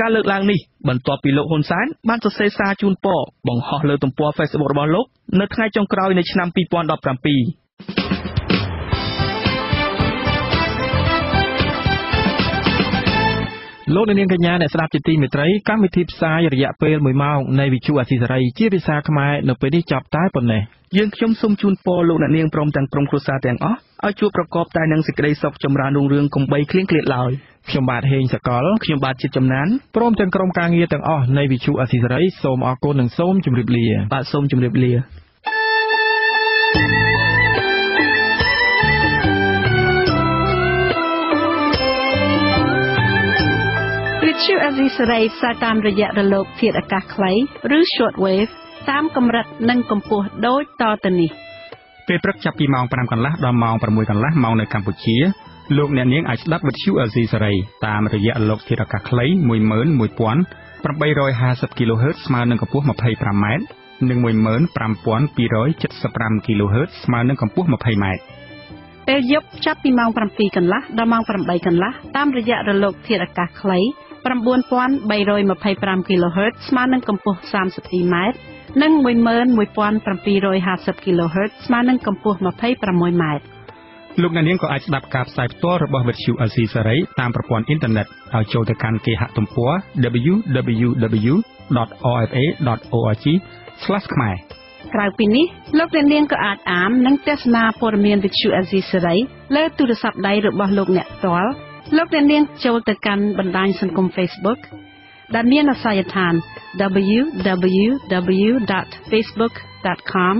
ការលើកឡើងនេះបន្តពីលោកហ៊ុនសែនបានសរសេរសារជូនពរបង្ហោះលើទំព័រ Facebook របស់លោក លោកអ្នកនាងកញ្ញាអ្នកស្ដាប់ជាទីមេត្រីកម្មវិធីផ្សាយរយៈពេល វិទ្យុអេស៊ីសរ៉ៃផ្សាយតាមរយៈរលកធាតុអាកាសខ្លីឬ shortwave តាមកម្រិតនិងកម្ពស់ដូចតទៅនេះពេលព្រឹកចាប់ពីម៉ោង fiveកន្លះដល់ម៉ោង 6កន្លះម៉ោងនៅកម្ពុជាលោកអ្នកនាងអាចស្ដាប់វិទ្យុអេស៊ីសរ៉ៃតាមរយៈរលកធាតុអាកាសខ្លី one one eight five zero និង one one five two seven five គីឡូហឺត ស្មើនឹងកម្ពស់ twenty ម៉ែត្រ ពេលយប់ចាប់ពីម៉ោង sevenកន្លះ ដល់ម៉ោង eightកន្លះ តាមរយៈរលកធាតុអាកាសខ្លី nine three two five គីឡូហឺត ស្មើនឹងកម្ពស់ thirty-two ម៉ែត្រ និង one one seven five zero គីឡូហឺត ស្មើនឹងកម្ពស់ twenty-six ម៉ែត្រ លោកអ្នកនាងក៏អាចស្ដាប់ការផ្សាយផ្ទាល់របស់វិទ្យុអេស៊ីសេរីតាមប្រព័ន្ធអ៊ីនធឺណិត ហើយចូលទៅកាន់គេហទំព័រ double-u double-u double-u dot r f a dot org slash kmay ក្រៅពីនេះលោកអ្នកនាងក៏អាចអាននិងទស្សនាព័ត៌មានវិទ្យុអេស៊ីសេរីលើទូរស័ព្ទដៃរបស់លោកអ្នកផ្ទាល់ លោកអ្នកនាងចូលទៅកាន់បណ្ដាញសង្គម Facebook ដែលមានអាសយដ្ឋាន double-u double-u double-u dot facebook dot com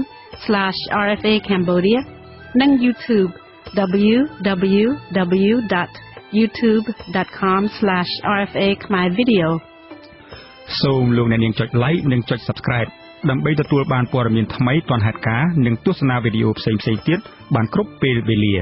slash r f a cambodia និង YouTube double-u double-u double-u dot youtube dot com slash r f a khmer video សូមលោកអ្នកនាងចុច like និងចុច Subscribe ដើម្បីទទួលបានព័ត៌មានថ្មីទាន់ហេតុការណ៍និងទស្សនាវីដេអូផ្សេងៗទៀតបានគ្រប់ពេលវេលា